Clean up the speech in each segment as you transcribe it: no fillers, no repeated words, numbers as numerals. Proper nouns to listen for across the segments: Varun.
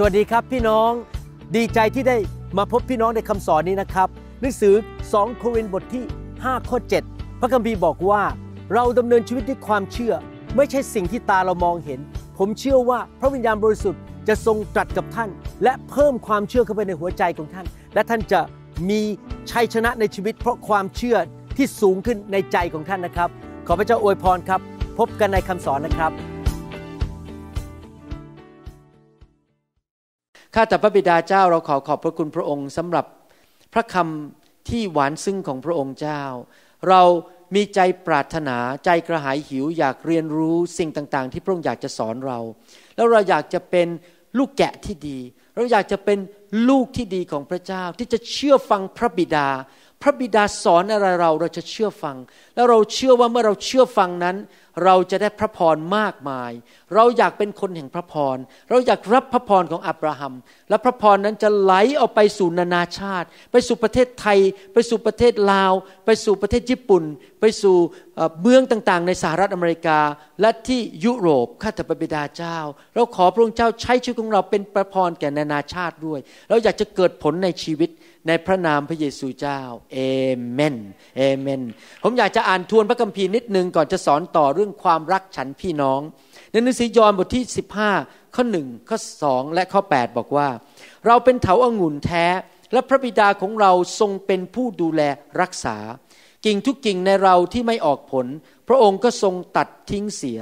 สวัสดีครับพี่น้องดีใจที่ได้มาพบพี่น้องในคำสอนนี้นะครับหนังสือ2โครินธ์บทที่5ข้อ7พระคัมภีร์บอกว่าเราดำเนินชีวิตด้วยความเชื่อไม่ใช่สิ่งที่ตาเรามองเห็นผมเชื่อว่าพระวิญญาณบริสุทธิ์จะทรงตรัสกับท่านและเพิ่มความเชื่อเข้าไปในหัวใจของท่านและท่านจะมีชัยชนะในชีวิตเพราะความเชื่อที่สูงขึ้นในใจของท่านนะครับขอพระเจ้าอวยพรครับพบกันในคำสอนนะครับข้าแต่พระบิดาเจ้าเราขอบพระคุณพระองค์สำหรับพระคำที่หวานซึ้งของพระองค์เจ้าเรามีใจปรารถนาใจกระหายหิวอยากเรียนรู้สิ่งต่างๆที่พระองค์อยากจะสอนเราแล้วเราอยากจะเป็นลูกแกะที่ดีเราอยากจะเป็นลูกที่ดีของพระเจ้าที่จะเชื่อฟังพระบิดาพระบิดาสอนอะไรเราจะเชื่อฟังแล้วเราเชื่อว่าเมื่อเราเชื่อฟังนั้นเราจะได้พระพรมากมายเราอยากเป็นคนแห่งพระพรเราอยากรับพระพรของอับราฮัมและพระพรนั้นจะไหลออกไปสู่นานาชาติไปสู่ประเทศไทยไปสู่ประเทศลาวไปสู่ประเทศญี่ปุ่นไปสู่เมืองต่างๆในสหรัฐอเมริกาและที่ยุโรปข้าแต่พระบิดาเจ้าเราขอพระองค์เจ้าใช้ชีวิตของเราเป็นพระพรแก่นานาชาติด้วยเราอยากจะเกิดผลในชีวิตในพระนามพระเยซูเจ้าเอเมนเอเมนผมอยากจะอ่านทวนพระคัมภีร์นิดนึงก่อนจะสอนต่อเรื่องความรักฉันพี่น้องในหนังสือยอห์นบทที่15ข้อ1ข้อ2และข้อ8บอกว่าเราเป็นเถาองุ่นแท้และพระบิดาของเราทรงเป็นผู้ดูแลรักษากิ่งทุกกิ่งในเราที่ไม่ออกผลพระองค์ก็ทรงตัดทิ้งเสีย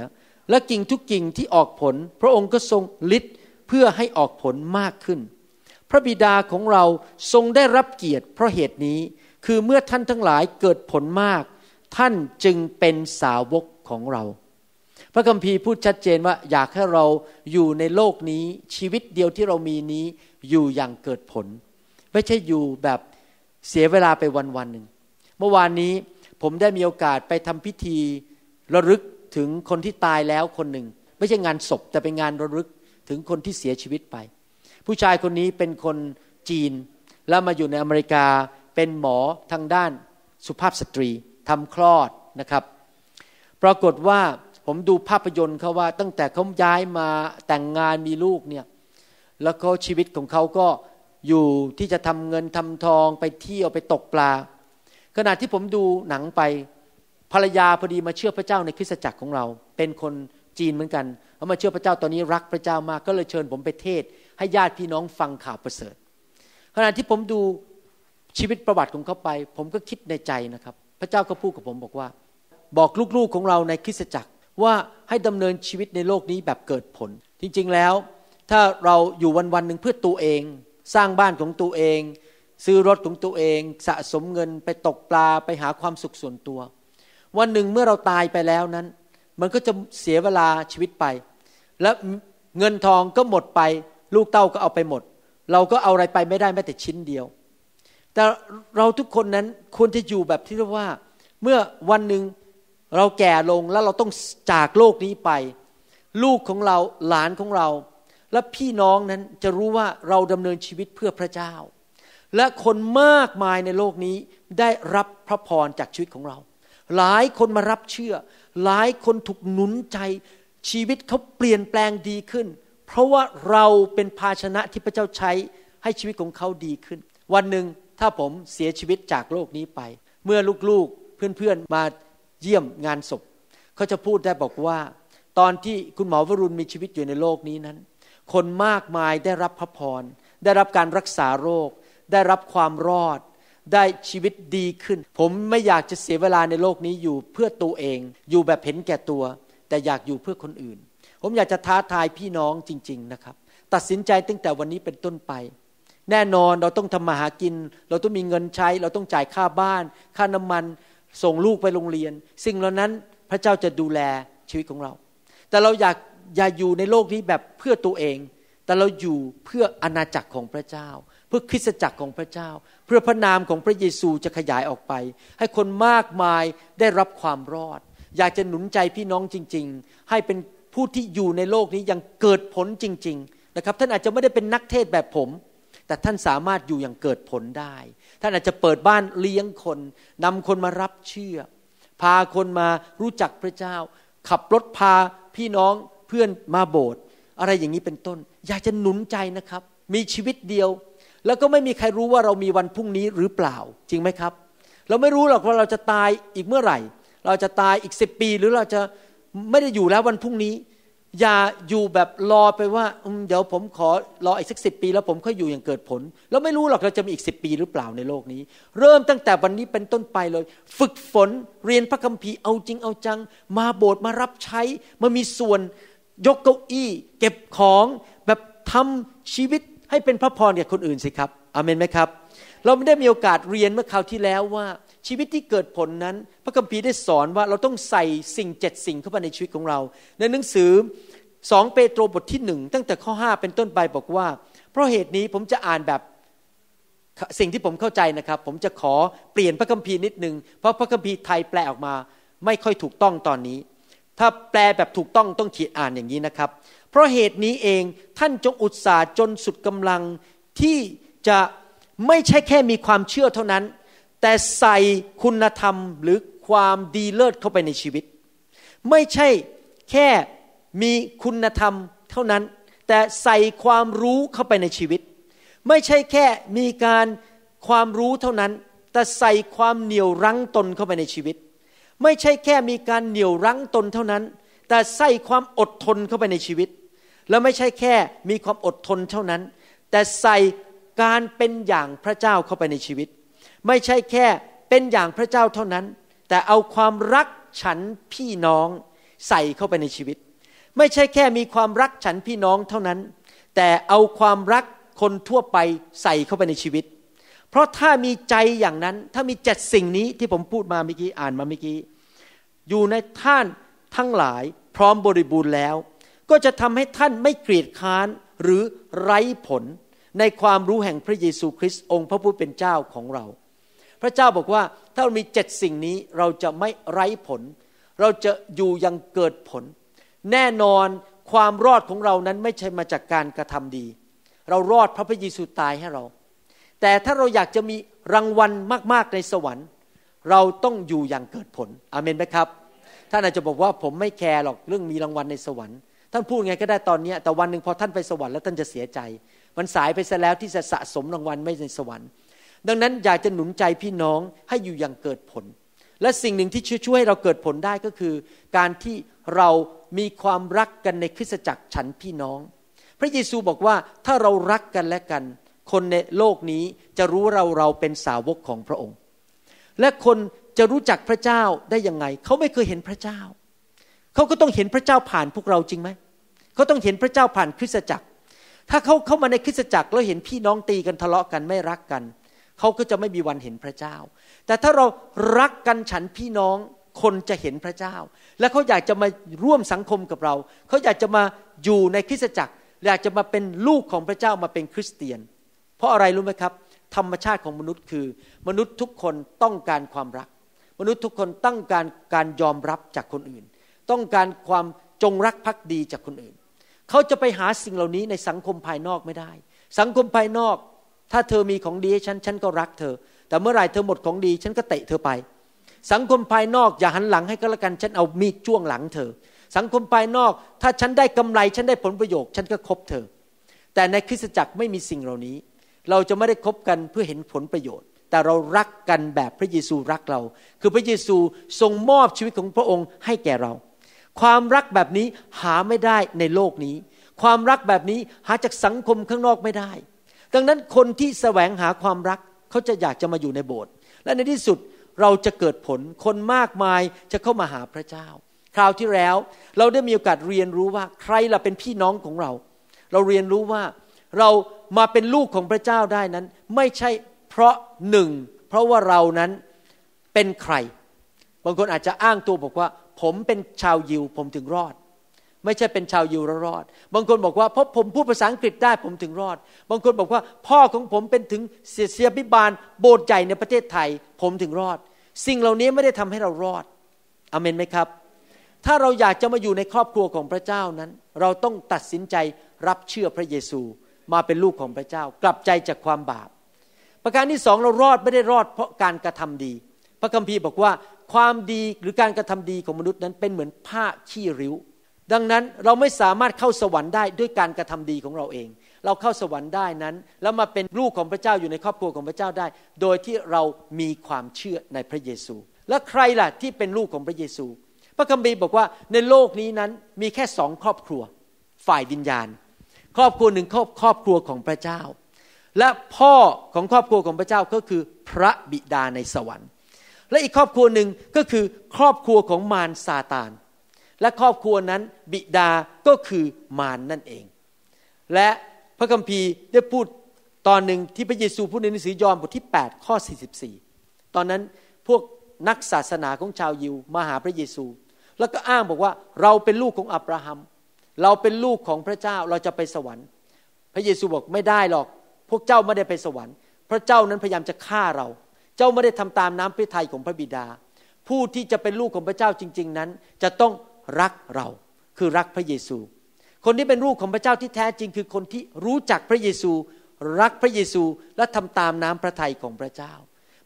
และกิ่งทุกกิ่งที่ออกผลพระองค์ก็ทรงลิดเพื่อให้ออกผลมากขึ้นพระบิดาของเราทรงได้รับเกียรติเพราะเหตุนี้คือเมื่อท่านทั้งหลายเกิดผลมากท่านจึงเป็นสาวกของเราพระคัมภีร์พูดชัดเจนว่าอยากให้เราอยู่ในโลกนี้ชีวิตเดียวที่เรามีนี้อยู่อย่างเกิดผลไม่ใช่อยู่แบบเสียเวลาไปวันๆหนึ่งเมื่อวานนี้ผมได้มีโอกาสไปทำพิธีระลึกถึงคนที่ตายแล้วคนหนึ่งไม่ใช่งานศพแต่เป็นงานระลึกถึงคนที่เสียชีวิตไปผู้ชายคนนี้เป็นคนจีนแล้วมาอยู่ในอเมริกาเป็นหมอทางด้านสุภาพสตรีทำคลอดนะครับปรากฏว่าผมดูภาพยนตร์เขาว่าตั้งแต่เขาย้ายมาแต่งงานมีลูกเนี่ยแล้วก็ชีวิตของเขาก็อยู่ที่จะทำเงินทำทองไปเที่ยวไปตกปลาขณะที่ผมดูหนังไปภรรยาพอดีมาเชื่อพระเจ้าในคริสตจักรของเราเป็นคนจีนเหมือนกันเขามาเชื่อพระเจ้าตอนนี้รักพระเจ้ามากก็เลยเชิญผมไปเทศให้ญาติพี่น้องฟังข่าวประเสริฐขณะที่ผมดูชีวิตประวัติของเขาไปผมก็คิดในใจนะครับพระเจ้าก็พูดกับผมบอกว่าบอกลูกๆของเราในคริสตจักรว่าให้ดำเนินชีวิตในโลกนี้แบบเกิดผลจริงๆแล้วถ้าเราอยู่วันๆนึงเพื่อตัวเองสร้างบ้านของตัวเองซื้อรถของตัวเองสะสมเงินไปตกปลาไปหาความสุขส่วนตัววันหนึ่งเมื่อเราตายไปแล้วนั้นมันก็จะเสียเวลาชีวิตไปและเงินทองก็หมดไปลูกเต้าก็เอาไปหมดเราก็เอาอะไรไปไม่ได้แม้แต่ชิ้นเดียวแต่เราทุกคนนั้นควรจะอยู่แบบที่เรียกว่าเมื่อวันหนึ่งเราแก่ลงแล้วเราต้องจากโลกนี้ไปลูกของเราหลานของเราและพี่น้องนั้นจะรู้ว่าเราดำเนินชีวิตเพื่อพระเจ้าและคนมากมายในโลกนี้ได้รับพระพรจากชีวิตของเราหลายคนมารับเชื่อหลายคนถูกหนุนใจชีวิตเขาเปลี่ยนแปลงดีขึ้นเพราะว่าเราเป็นภาชนะที่พระเจ้าใช้ให้ชีวิตของเขาดีขึ้นวันหนึ่งถ้าผมเสียชีวิตจากโลกนี้ไปเมื่อลูกๆเพื่อนๆมาเยี่ยมงานศพเขาจะพูดได้บอกว่าตอนที่คุณหมอวรุณมีชีวิตอยู่ในโลกนี้นั้นคนมากมายได้รับพระพรได้รับการรักษาโรคได้รับความรอดได้ชีวิตดีขึ้นผมไม่อยากจะเสียเวลาในโลกนี้อยู่เพื่อตัวเองอยู่แบบเห็นแก่ตัวแต่อยากอยู่เพื่อคนอื่นผมอยากจะท้าทายพี่น้องจริงๆนะครับตัดสินใจตั้งแต่วันนี้เป็นต้นไปแน่นอนเราต้องทำมาหากินเราต้องมีเงินใช้เราต้องจ่ายค่าบ้านค่าน้ำมันส่งลูกไปโรงเรียนสิ่งเหล่านั้นพระเจ้าจะดูแลชีวิตของเราแต่เราอย่าอยู่ในโลกนี้แบบเพื่อตัวเองแต่เราอยู่เพื่ออาณาจักรของพระเจ้าเพื่อคริสตจักรของพระเจ้าเพื่อพระนามของพระเยซูจะขยายออกไปให้คนมากมายได้รับความรอดอยากจะหนุนใจพี่น้องจริงๆให้เป็นผู้ที่อยู่ในโลกนี้ยังเกิดผลจริงๆนะครับท่านอาจจะไม่ได้เป็นนักเทศแบบผมแต่ท่านสามารถอยู่อย่างเกิดผลได้ท่านอาจจะเปิดบ้านเลี้ยงคนนำคนมารับเชื่อพาคนมารู้จักพระเจ้าขับรถพาพี่น้องเพื่อนมาโบสถ์ อะไรอย่างนี้เป็นต้นอยากจะหนุนใจนะครับมีชีวิตเดียวแล้วก็ไม่มีใครรู้ว่าเรามีวันพรุ่งนี้หรือเปล่าจริงไหมครับเราไม่รู้หรอกว่าเราจะตายอีกเมื่อไหร่เราจะตายอีก10ปีหรือเราจะไม่ได้อยู่แล้ววันพรุ่งนี้อย่าอยู่แบบรอไปว่าเดี๋ยวผมขอรออีกสัก10ปีแล้วผมค่อยอยู่อย่างเกิดผลแล้วไม่รู้หรอกเราจะมีอีก10ปีหรือเปล่าในโลกนี้เริ่มตั้งแต่วันนี้เป็นต้นไปเลยฝึกฝนเรียนพระคัมภีร์เอาจริงเอาจังมาโบสถ์มารับใช้มามีส่วนยกเก้าอี้เก็บของแบบทำชีวิตให้เป็นพระพรแก่คนอื่นสิครับอาเมนไหมครับเราไม่ได้มีโอกาสเรียนเมื่อคราวที่แล้วว่าชีวิตที่เกิดผลนั้นพระคัมภีร์ได้สอนว่าเราต้องใส่สิ่ง7สิ่งเข้าไปในชีวิตของเราในหนังสือ2เปโตรบทที่1ตั้งแต่ข้อ5เป็นต้นไปบอกว่าเพราะเหตุนี้ผมจะอ่านแบบสิ่งที่ผมเข้าใจนะครับผมจะขอเปลี่ยนพระคัมภีร์นิดนึงเพราะพระคัมภีร์ไทยแปลออกมาไม่ค่อยถูกต้องตอนนี้ถ้าแปลแบบถูกต้องต้องขีดอ่านอย่างนี้นะครับเพราะเหตุนี้เองท่านจงอุตสาห์จนสุดกำลังที่จะไม่ใช่แค่มีความเชื่อเท่านั้นแต่ใส่คุณธรรมหรือความดีเลิศเข้าไปในชีวิตไม่ใช่แค่มีคุณธรรมเท่านั้นแต่ใส่ความรู้เข้าไปในชีวิตไม่ใช่แค่มีการความรู้เท่านั้นแต่ใส่ความเหนี่ยวรั้งตนเข้าไปในชีวิตไม่ใช่แค่มีการเหนี่ยวรั้งตนเท่านั้นแต่ใส่ความอดทนเข้าไปในชีวิตและไม่ใช่แค่มีความอดทนเท่านั้นแต่ใส่การเป็นอย่างพระเจ้าเข้าไปในชีวิตไม่ใช่แค่เป็นอย่างพระเจ้าเท่านั้นแต่เอาความรักฉันพี่น้องใส่เข้าไปในชีวิตไม่ใช่แค่มีความรักฉันพี่น้องเท่านั้นแต่เอาความรักคนทั่วไปใส่เข้าไปในชีวิตเพราะถ้ามีใจอย่างนั้นถ้ามีเจ็ดสิ่งนี้ที่ผมพูดมาเมื่อกี้อ่านมาเมื่อกี้อยู่ในท่านทั้งหลายพร้อมบริบูรณ์แล้วก็จะทำให้ท่านไม่เกลียดค้านหรือไร้ผลในความรู้แห่งพระเยซูคริสต์องค์พระผู้เป็นเจ้าของเราพระเจ้าบอกว่าถ้าเรามีเจ็ดสิ่งนี้เราจะไม่ไร้ผลเราจะอยู่ยังเกิดผลแน่นอนความรอดของเรานั้นไม่ใช่มาจากการกระทำดีเรารอดเพราะพระเยซูตายให้เราแต่ถ้าเราอยากจะมีรางวัลมากๆในสวรรค์เราต้องอยู่อย่างเกิดผลอาเมนไหมครับท่านอาจจะบอกว่าผมไม่แคร์หรอกเรื่องมีรางวัลในสวรรค์ท่านพูดไงก็ได้ตอนนี้แต่วันหนึ่งพอท่านไปสวรรค์แล้วท่านจะเสียใจมันสายไปซะแล้วที่จะสะสมรางวัลไม่ในสวรรค์ดังนั้นอยากจะหนุนใจพี่น้องให้อยู่อย่างเกิดผลและสิ่งหนึ่งที่ช่วยให้เราเกิดผลได้ก็คือการที่เรามีความรักกันในคริสตจักรฉันพี่น้องพระเยซูบอกว่าถ้าเรารักกันและกันคนในโลกนี้จะรู้เราเป็นสาวกของพระองค์และคนจะรู้จักพระเจ้าได้ยังไงเขาไม่เคยเห็นพระเจ้าเขาก็ต้องเห็นพระเจ้าผ่านพวกเราจริงไหมเขาต้องเห็นพระเจ้าผ่านคริสตจักรถ้าเขาเข้ามาในคริสตจักรแล้วเห็นพี่น้องตีกันทะเลาะกันไม่รักกันเขาก็จะไม่มีวันเห็นพระเจ้าแต่ถ้าเรารักกันฉันพี่น้องคนจะเห็นพระเจ้าและเขาอยากจะมาร่วมสังคมกับเราเขาอยากจะมาอยู่ในคริสตจักรอยากจะมาเป็นลูกของพระเจ้ามาเป็นคริสเตียนเพราะอะไรรู้ไหมครับธรรมชาติของมนุษย์คือมนุษย์ทุกคนต้องการความรักมนุษย์ทุกคนต้องการการยอมรับจากคนอื่นต้องการความจงรักภักดีจากคนอื่นเขาจะไปหาสิ่งเหล่านี้ในสังคมภายนอกไม่ได้สังคมภายนอกถ้าเธอมีของดีให้ฉันก็รักเธอแต่เมื่อไหร่เธอหมดของดีฉันก็เตะเธอไปสังคมภายนอกอย่าหันหลังให้ก็แล้วกันฉันเอามีดจ้วงหลังเธอสังคมภายนอกถ้าฉันได้กำไรฉันได้ผลประโยชน์ฉันก็คบเธอแต่ในคริสตจักรไม่มีสิ่งเหล่านี้เราจะไม่ได้คบกันเพื่อเห็นผลประโยชน์แต่เรารักกันแบบพระเยซูรักเราคือพระเยซูทรงมอบชีวิตของพระองค์ให้แก่เราความรักแบบนี้หาไม่ได้ในโลกนี้ความรักแบบนี้หาจากสังคมข้างนอกไม่ได้ดังนั้นคนที่แสวงหาความรักเขาจะอยากจะมาอยู่ในโบสถ์และในที่สุดเราจะเกิดผลคนมากมายจะเข้ามาหาพระเจ้าคราวที่แล้วเราได้มีโอกาสเรียนรู้ว่าใครล่ะเป็นพี่น้องของเราเราเรียนรู้ว่าเรามาเป็นลูกของพระเจ้าได้นั้นไม่ใช่เพราะหนึ่งเพราะว่าเรานั้นเป็นใครบางคนอาจจะอ้างตัวบอกว่าผมเป็นชาวยิวผมถึงรอดไม่ใช่เป็นชาวยิวแล้วรอดบางคนบอกว่าเพราะผมพูดภาษาอังกฤษได้ผมถึงรอดบางคนบอกว่าพ่อของผมเป็นถึงเสียบิบาลโบสถ์ใหญ่ในประเทศไทยผมถึงรอดสิ่งเหล่านี้ไม่ได้ทำให้เรารอดอาเมนไหมครับถ้าเราอยากจะมาอยู่ในครอบครัวของพระเจ้านั้นเราต้องตัดสินใจรับเชื่อพระเยซูมาเป็นลูกของพระเจ้ากลับใจจากความบาปประการที่สองเรารอดไม่ได้รอดเพราะการกระทำดีพระคัมภีร์บอกว่าความดีหรือการกระทำดีของมนุษย์นั้นเป็นเหมือนผ้าขี้ริ้ว ดังนั้นเราไม่สามารถเข้าสวรรค์ได้ด้วยการกระทำดีของเราเองเราเข้าสวรรค์ได้นั้นแล้วมาเป็นลูกของพระเจ้าอยู่ในครอบครัวของพระเจ้าได้โดยที่เรามีความเชื่อในพระเยซูและใครล่ะที่เป็นลูกของพระเยซูพระคัมภีร์บอกว่าในโลกนี้นั้นมีแค่สองครอบครัวฝ่ายวิญญาณครอบครัวหนึ่งครอบครัวของพระเจ้าและพ่อของครอบครัวของพระเจ้าก็คือพระบิดาในสวรรค์และอีกครอบครัวหนึ่งก็คือครอบครัวของมารซาตานและครอบครัวนั้นบิดาก็คือมารนั่นเองและพระคัมภีร์ได้พูดตอนหนึ่งที่พระเยซูพูดในหนังสือยอห์นบทที่8ข้อ44ตอนนั้นพวกนักศาสนาของชาวยิวมาหาพระเยซูแล้วก็อ้างบอกว่าเราเป็นลูกของอับราฮัมเราเป็นลูกของพระเจ้าเราจะไปสวรรค์พระเยซูบอกไม่ได้หรอกพวกเจ้าไม่ได้ไปสวรรค์พระเจ้านั้นพยายามจะฆ่าเราเจ้าไม่ได้ทำตามน้ำพระทัยของพระบิดาผู้ที่จะเป็นลูกของพระเจ้าจริงๆนั้นจะต้องรักเราคือรักพระเยซูคนที่เป็นลูกของพระเจ้าที่แท้จริงคือคนที่รู้จักพระเยซูรักพระเยซูและทำตามน้ำพระทัยของพระเจ้า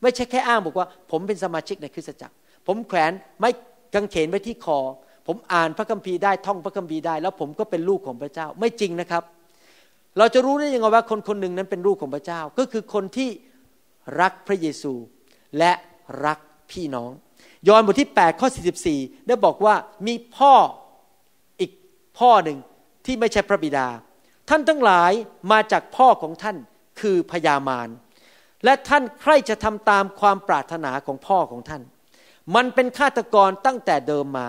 ไม่ใช่แค่อ้างบอกว่าผมเป็นสมาชิกในคริสตจักรผมแขวนไม้กางเขนไว้ที่คอผมอ่านพระคัมภีร์ได้ท่องพระคัมภีร์ได้แล้วผมก็เป็นลูกของพระเจ้าไม่จริงนะครับเราจะรู้ได้ยังไงว่าคนคนหนึ่งนั้นเป็นลูกของพระเจ้าก็คือคนที่รักพระเยซูและรักพี่น้องยอห์นบทที่8ข้อ44ได้บอกว่ามีพ่ออีกพ่อหนึ่งที่ไม่ใช่พระบิดาท่านทั้งหลายมาจากพ่อของท่านคือพญามารและท่านใคร่จะทำตามความปรารถนาของพ่อของท่านมันเป็นฆาตกรตั้งแต่เดิมมา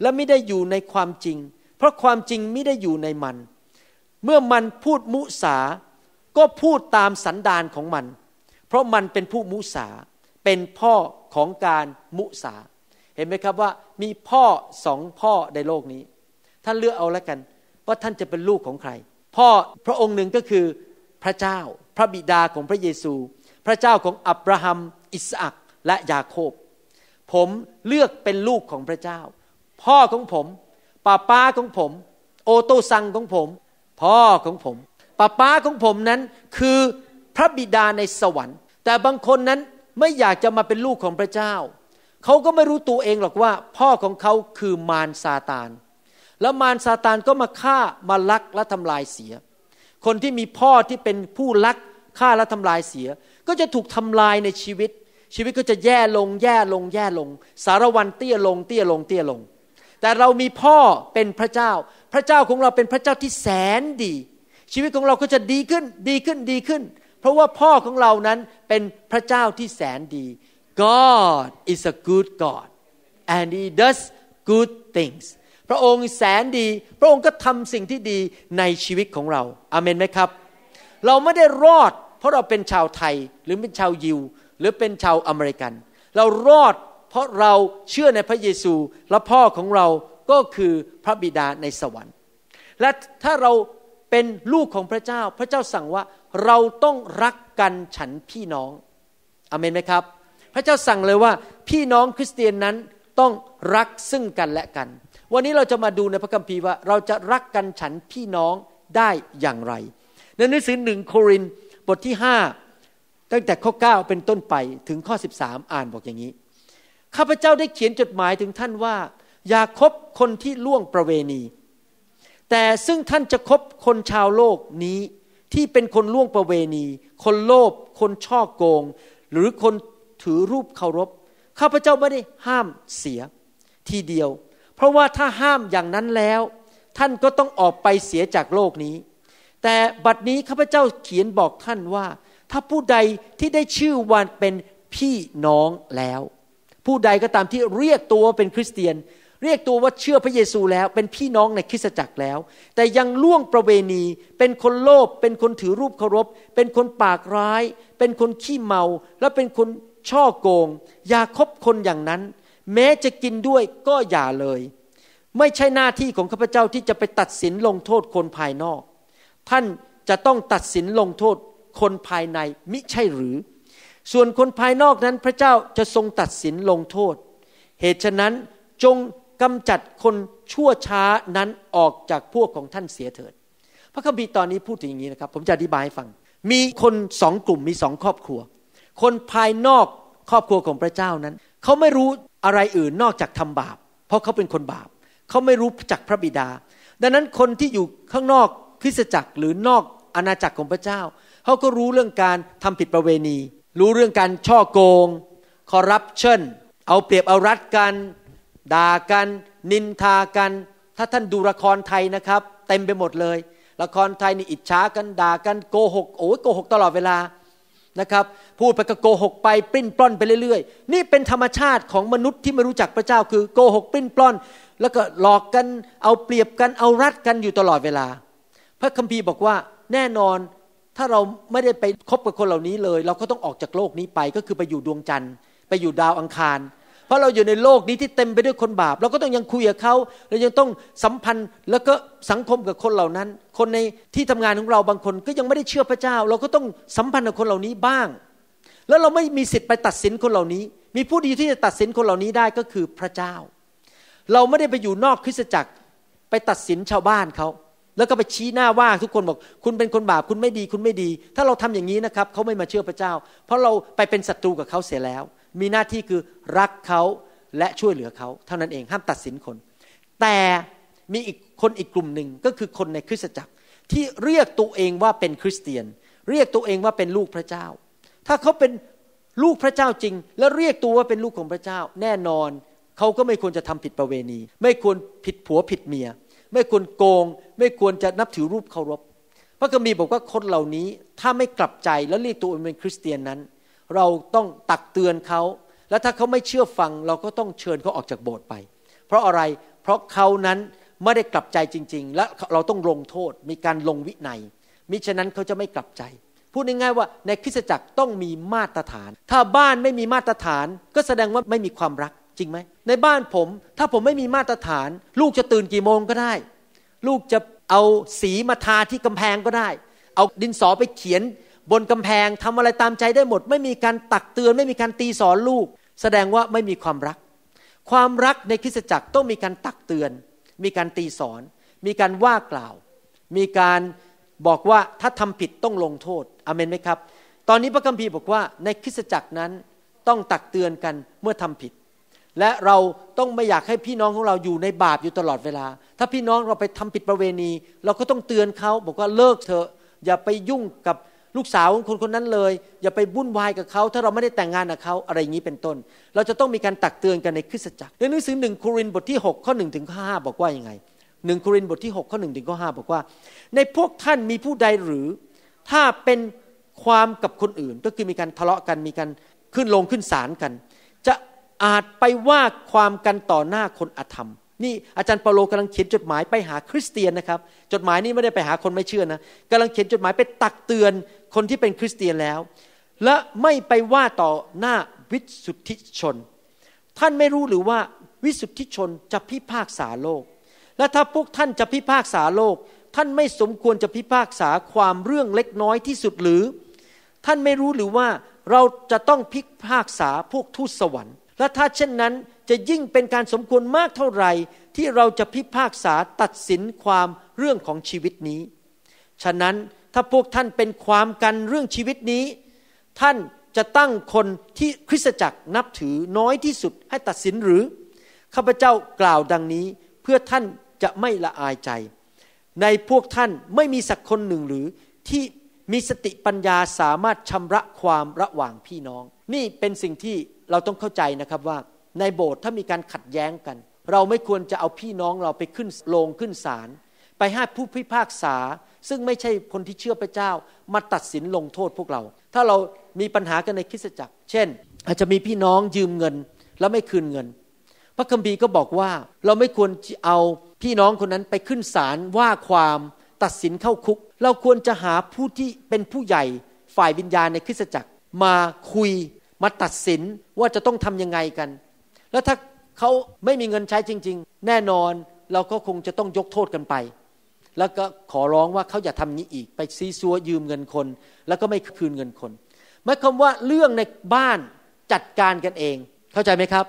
และไม่ได้อยู่ในความจริงเพราะความจริงไม่ได้อยู่ในมันเมื่อมันพูดมุสาก็พูดตามสันดานของมันเพราะมันเป็นผู้มุสาเป็นพ่อของการมุสาเห็นไหมครับว่ามีพ่อสองพ่อในโลกนี้ท่านเลือกเอาแล้วกันว่าท่านจะเป็นลูกของใครพ่อพระองค์หนึ่งก็คือพระเจ้าพระบิดาของพระเยซูพระเจ้าของอับราฮัมอิสอัคและยาโคบผมเลือกเป็นลูกของพระเจ้าพ่อของผมป้าของผมโอโตซังของผมพ่อของผมป้าของผมนั้นคือพระบิดาในสวรรค์แต่บางคนนั้นไม่อยากจะมาเป็นลูกของพระเจ้าเขาก็ไม่รู้ตัวเองหรอกว่าพ่อของเขาคือมารซาตานแล้วมารซาตานก็มาฆ่ามาลักและทำลายเสียคนที่มีพ่อที่เป็นผู้ลักฆ่าและทำลายเสียก็จะถูกทำลายในชีวิตก็จะแย่ลงแย่ลงสารวันเตี้ยลงเตี้ยลงแต่เรามีพ่อเป็นพระเจ้าพระเจ้าของเราเป็นพระเจ้าที่แสนดีชีวิตของเราก็จะดีขึ้นเพราะว่าพ่อของเรานั้นเป็นพระเจ้าที่แสนดี God is a good God and He does good things พระองค์แสนดีพระองค์ก็ทำสิ่งที่ดีในชีวิตของเราอาเมนไหมครับเราไม่ได้รอดเพราะเราเป็นชาวไทยหรือเป็นชาวยิวหรือเป็นชาวอเมริกันเรารอดเพราะเราเชื่อในพระเยซูและพ่อของเราก็คือพระบิดาในสวรรค์และถ้าเราเป็นลูกของพระเจ้าพระเจ้าสั่งว่าเราต้องรักกันฉันพี่น้องอาเมนไหมครับพระเจ้าสั่งเลยว่าพี่น้องคริสเตียนนั้นต้องรักซึ่งกันและกันวันนี้เราจะมาดูในพระคัมภีร์ว่าเราจะรักกันฉันพี่น้องได้อย่างไรในหนังสือ1โครินธ์บทที่5ตั้งแต่ข้อ9เป็นต้นไปถึงข้อ13อ่านบอกอย่างนี้ข้าพเจ้าได้เขียนจดหมายถึงท่านว่าอย่าคบคนที่ล่วงประเวณีแต่ซึ่งท่านจะคบคนชาวโลกนี้ที่เป็นคนล่วงประเวณีคนโลภคนฉ้อโกงหรือคนถือรูปเคารพข้าพเจ้าไม่ได้ห้ามเสียทีเดียวเพราะว่าถ้าห้ามอย่างนั้นแล้วท่านก็ต้องออกไปเสียจากโลกนี้แต่บัดนี้ข้าพเจ้าเขียนบอกท่านว่าถ้าผู้ใดที่ได้ชื่อว่าเป็นพี่น้องแล้วผู้ใดก็ตามที่เรียกตัวเป็นคริสเตียนเรียกตัวว่าเชื่อพระเยซูแล้วเป็นพี่น้องในคริสตจักรแล้วแต่ยังล่วงประเวณีเป็นคนโลภเป็นคนถือรูปเคารพเป็นคนปากร้ายเป็นคนขี้เมาและเป็นคนฉ้อโกงอย่าคบคนอย่างนั้นแม้จะกินด้วยก็อย่าเลยไม่ใช่หน้าที่ของข้าพเจ้าที่จะไปตัดสินลงโทษคนภายนอกท่านจะต้องตัดสินลงโทษคนภายในมิใช่หรือส่วนคนภายนอกนั้นพระเจ้าจะทรงตัดสินลงโทษเหตุฉะนั้นจงกำจัดคนชั่วช้านั้นออกจากพวกของท่านเสียเถิดพระคัมภีร์ตอนนี้พูดถึงอย่างนี้นะครับผมจะอธิบายให้ฟังมีคนสองกลุ่มมีสองครอบครัวคนภายนอกครอบครัวของพระเจ้านั้นเขาไม่รู้อะไรอื่นนอกจากทำบาปเพราะเขาเป็นคนบาป เขาไม่รู้จักพระบิดาดังนั้นคนที่อยู่ข้างนอกคริสตจักรหรือนอกอาณาจักรของพระเจ้าเขาก็รู้เรื่องการทำผิดประเวณีรู้เรื่องการฉ้อโกงคอร์รัปชันเอาเปรียบเอารัดกันด่ากันนินทากันถ้าท่านดูละครไทยนะครับเต็มไปหมดเลยละครไทยนี่อิจฉากันด่ากันโกหกโอ้ยโกหกตลอดเวลานะครับพูดไปก็โกหกไปปลิ้นปล้อนไปเรื่อยๆนี่เป็นธรรมชาติของมนุษย์ที่ไม่รู้จักพระเจ้าคือโกหกปลิ้นปล้อนแล้วก็หลอกกันเอาเปรียบกันเอารัดกันอยู่ตลอดเวลาพระคัมภีร์บอกว่าแน่นอนถ้าเราไม่ได้ไปคบกับคนเหล่านี้เลยเราก็ต้องออกจากโลกนี้ไปก็คือไปอยู่ดวงจันทร์ไปอยู่ดาวอังคารเพราะเราอยู่ในโลกนี้ที่เต็มไปด้วยคนบาปเราก็ต้องยังคุยกับเขาเรายังต้องสัมพันธ์แล้วก็สังคมกับคนเหล่านั้นคนในที่ทำงานของเราบางคนก็ยังไม่ได้เชื่อพระเจ้าเราก็ต้องสัมพันธ์กับคนเหล่านี้บ้างแล้วเราไม่มีสิทธิ์ไปตัดสินคนเหล่านี้มีผู้เดียวที่จะตัดสินคนเหล่านี้ได้ก็คือพระเจ้าเราไม่ได้ไปอยู่นอกคริสตจักรไปตัดสินชาวบ้านเขาแล้วก็ไปชี้หน้าว่าทุกคนบอกคุณเป็นคนบาปคุณไม่ดีคุณไม่ดีถ้าเราทำอย่างนี้นะครับเขาไม่มาเชื่อพระเจ้าเพราะเราไปเป็นศัตรูกับเขาเสียแล้วมีหน้าที่คือรักเขาและช่วยเหลือเขาเท่านั้นเองห้ามตัดสินคนแต่มีอีกคนอีกกลุ่มหนึ่งก็คือคนในคริสตจักรที่เรียกตัวเองว่าเป็นคริสเตียนเรียกตัวเองว่าเป็นลูกพระเจ้าถ้าเขาเป็นลูกพระเจ้าจริงและเรียกตัวว่าเป็นลูกของพระเจ้าแน่นอนเขาก็ไม่ควรจะทำผิดประเวณีไม่ควรผิดผัวผิดเมียไม่ควรโกงไม่ควรจะนับถือรูปเคารพพระคัมภีร์บอกว่าคนเหล่านี้ถ้าไม่กลับใจและเรียกตัวเองเป็นคริสเตียนนั้นเราต้องตักเตือนเขาและถ้าเขาไม่เชื่อฟังเราก็ต้องเชิญเขาออกจากโบสถ์ไปเพราะอะไรเพราะเขานั้นไม่ได้กลับใจจริงๆและเราต้องลงโทษมีการลงวินัยมิฉะนั้นเขาจะไม่กลับใจพูดง่ายๆว่าในคริสตจักรต้องมีมาตรฐานถ้าบ้านไม่มีมาตรฐานก็แสดงว่าไม่มีความรักจริงไหมในบ้านผมถ้าผมไม่มีมาตรฐานลูกจะตื่นกี่โมงก็ได้ลูกจะเอาสีมาทาที่กำแพงก็ได้เอาดินสอไปเขียนบนกำแพงทำอะไรตามใจได้หมดไม่มีการตักเตือนไม่มีการตีสอนลูกแสดงว่าไม่มีความรักความรักในคริสตจักรต้องมีการตักเตือนมีการตีสอนมีการว่ากล่าวมีการบอกว่าถ้าทำผิดต้องลงโทษอาเมนไหมครับตอนนี้พระคัมภีร์บอกว่าในคริสตจักรนั้นต้องตักเตือนกันเมื่อทำผิดและเราต้องไม่อยากให้พี่น้องของเราอยู่ในบาปอยู่ตลอดเวลาถ้าพี่น้องเราไปทำผิดประเวณีเราก็ต้องเตือนเขาบอกว่าเลิกเถอะอย่าไปยุ่งกับลูกสาวของคนคนนั้นเลยอย่าไปวุ่นวายกับเขาถ้าเราไม่ได้แต่งงานกับเขาอะไรอย่างนี้เป็นต้นเราจะต้องมีการตักเตือนกันในคริสตจักรในหนังสือ1โครินธ์บทที่6ข้อ1ถึงข้อ5บอกว่ายังไง1โครินธ์บทที่6ข้อ1ถึงข้อ5บอกว่าในพวกท่านมีผู้ใดหรือถ้าเป็นความกับคนอื่นก็คือมีการทะเลาะกันมีการขึ้นลงขึ้นศาลกันจะอาจไปว่าความกันต่อหน้าคนอธรรมนี่อาจารย์เปาโลกำลังเขียนจดหมายไปหาคริสเตียนนะครับจดหมายนี้ไม่ได้ไปหาคนไม่เชื่อนะกำลังเขียนจดหมายไปตักเตือนคนที่เป็นคริสเตียนแล้วและไม่ไปว่าต่อหน้าวิสุทธิชนท่านไม่รู้หรือว่าวิสุทธิชนจะพิพากษาโลกและถ้าพวกท่านจะพิพากษาโลกท่านไม่สมควรจะพิพากษาความเรื่องเล็กน้อยที่สุดหรือท่านไม่รู้หรือว่าเราจะต้องพิพากษาพวกทูตสวรรค์และถ้าเช่นนั้นจะยิ่งเป็นการสมควรมากเท่าไหร่ที่เราจะพิพากษาตัดสินความเรื่องของชีวิตนี้ฉะนั้นถ้าพวกท่านเป็นความกันเรื่องชีวิตนี้ท่านจะตั้งคนที่คริสตจักรนับถือน้อยที่สุดให้ตัดสินหรือข้าพเจ้ากล่าวดังนี้เพื่อท่านจะไม่ละอายใจในพวกท่านไม่มีสักคนหนึ่งหรือที่มีสติปัญญาสามารถชำระความระหว่างพี่น้องนี่เป็นสิ่งที่เราต้องเข้าใจนะครับว่าในโบสถ์ถ้ามีการขัดแย้งกันเราไม่ควรจะเอาพี่น้องเราไปขึ้นโรงขึ้นศาลไปให้ผู้พิพากษาซึ่งไม่ใช่คนที่เชื่อพระเจ้ามาตัดสินลงโทษพวกเราถ้าเรามีปัญหากันในคริสตจักรเช่นอาจจะมีพี่น้องยืมเงินแล้วไม่คืนเงินพระคัมภีร์ก็บอกว่าเราไม่ควรเอาพี่น้องคนนั้นไปขึ้นศาลว่าความตัดสินเข้าคุกเราควรจะหาผู้ที่เป็นผู้ใหญ่ฝ่ายวิญญาณในคริสตจักรมาคุยมาตัดสินว่าจะต้องทำยังไงกันแล้วถ้าเขาไม่มีเงินใช้จริงๆแน่นอนเราก็คงจะต้องยกโทษกันไปแล้วก็ขอร้องว่าเขาอย่าทำนี้อีกไปซีซัวยืมเงินคนแล้วก็ไม่คืนเงินคนหมายความว่าเรื่องในบ้านจัดการกันเองเข้าใจไหมครับ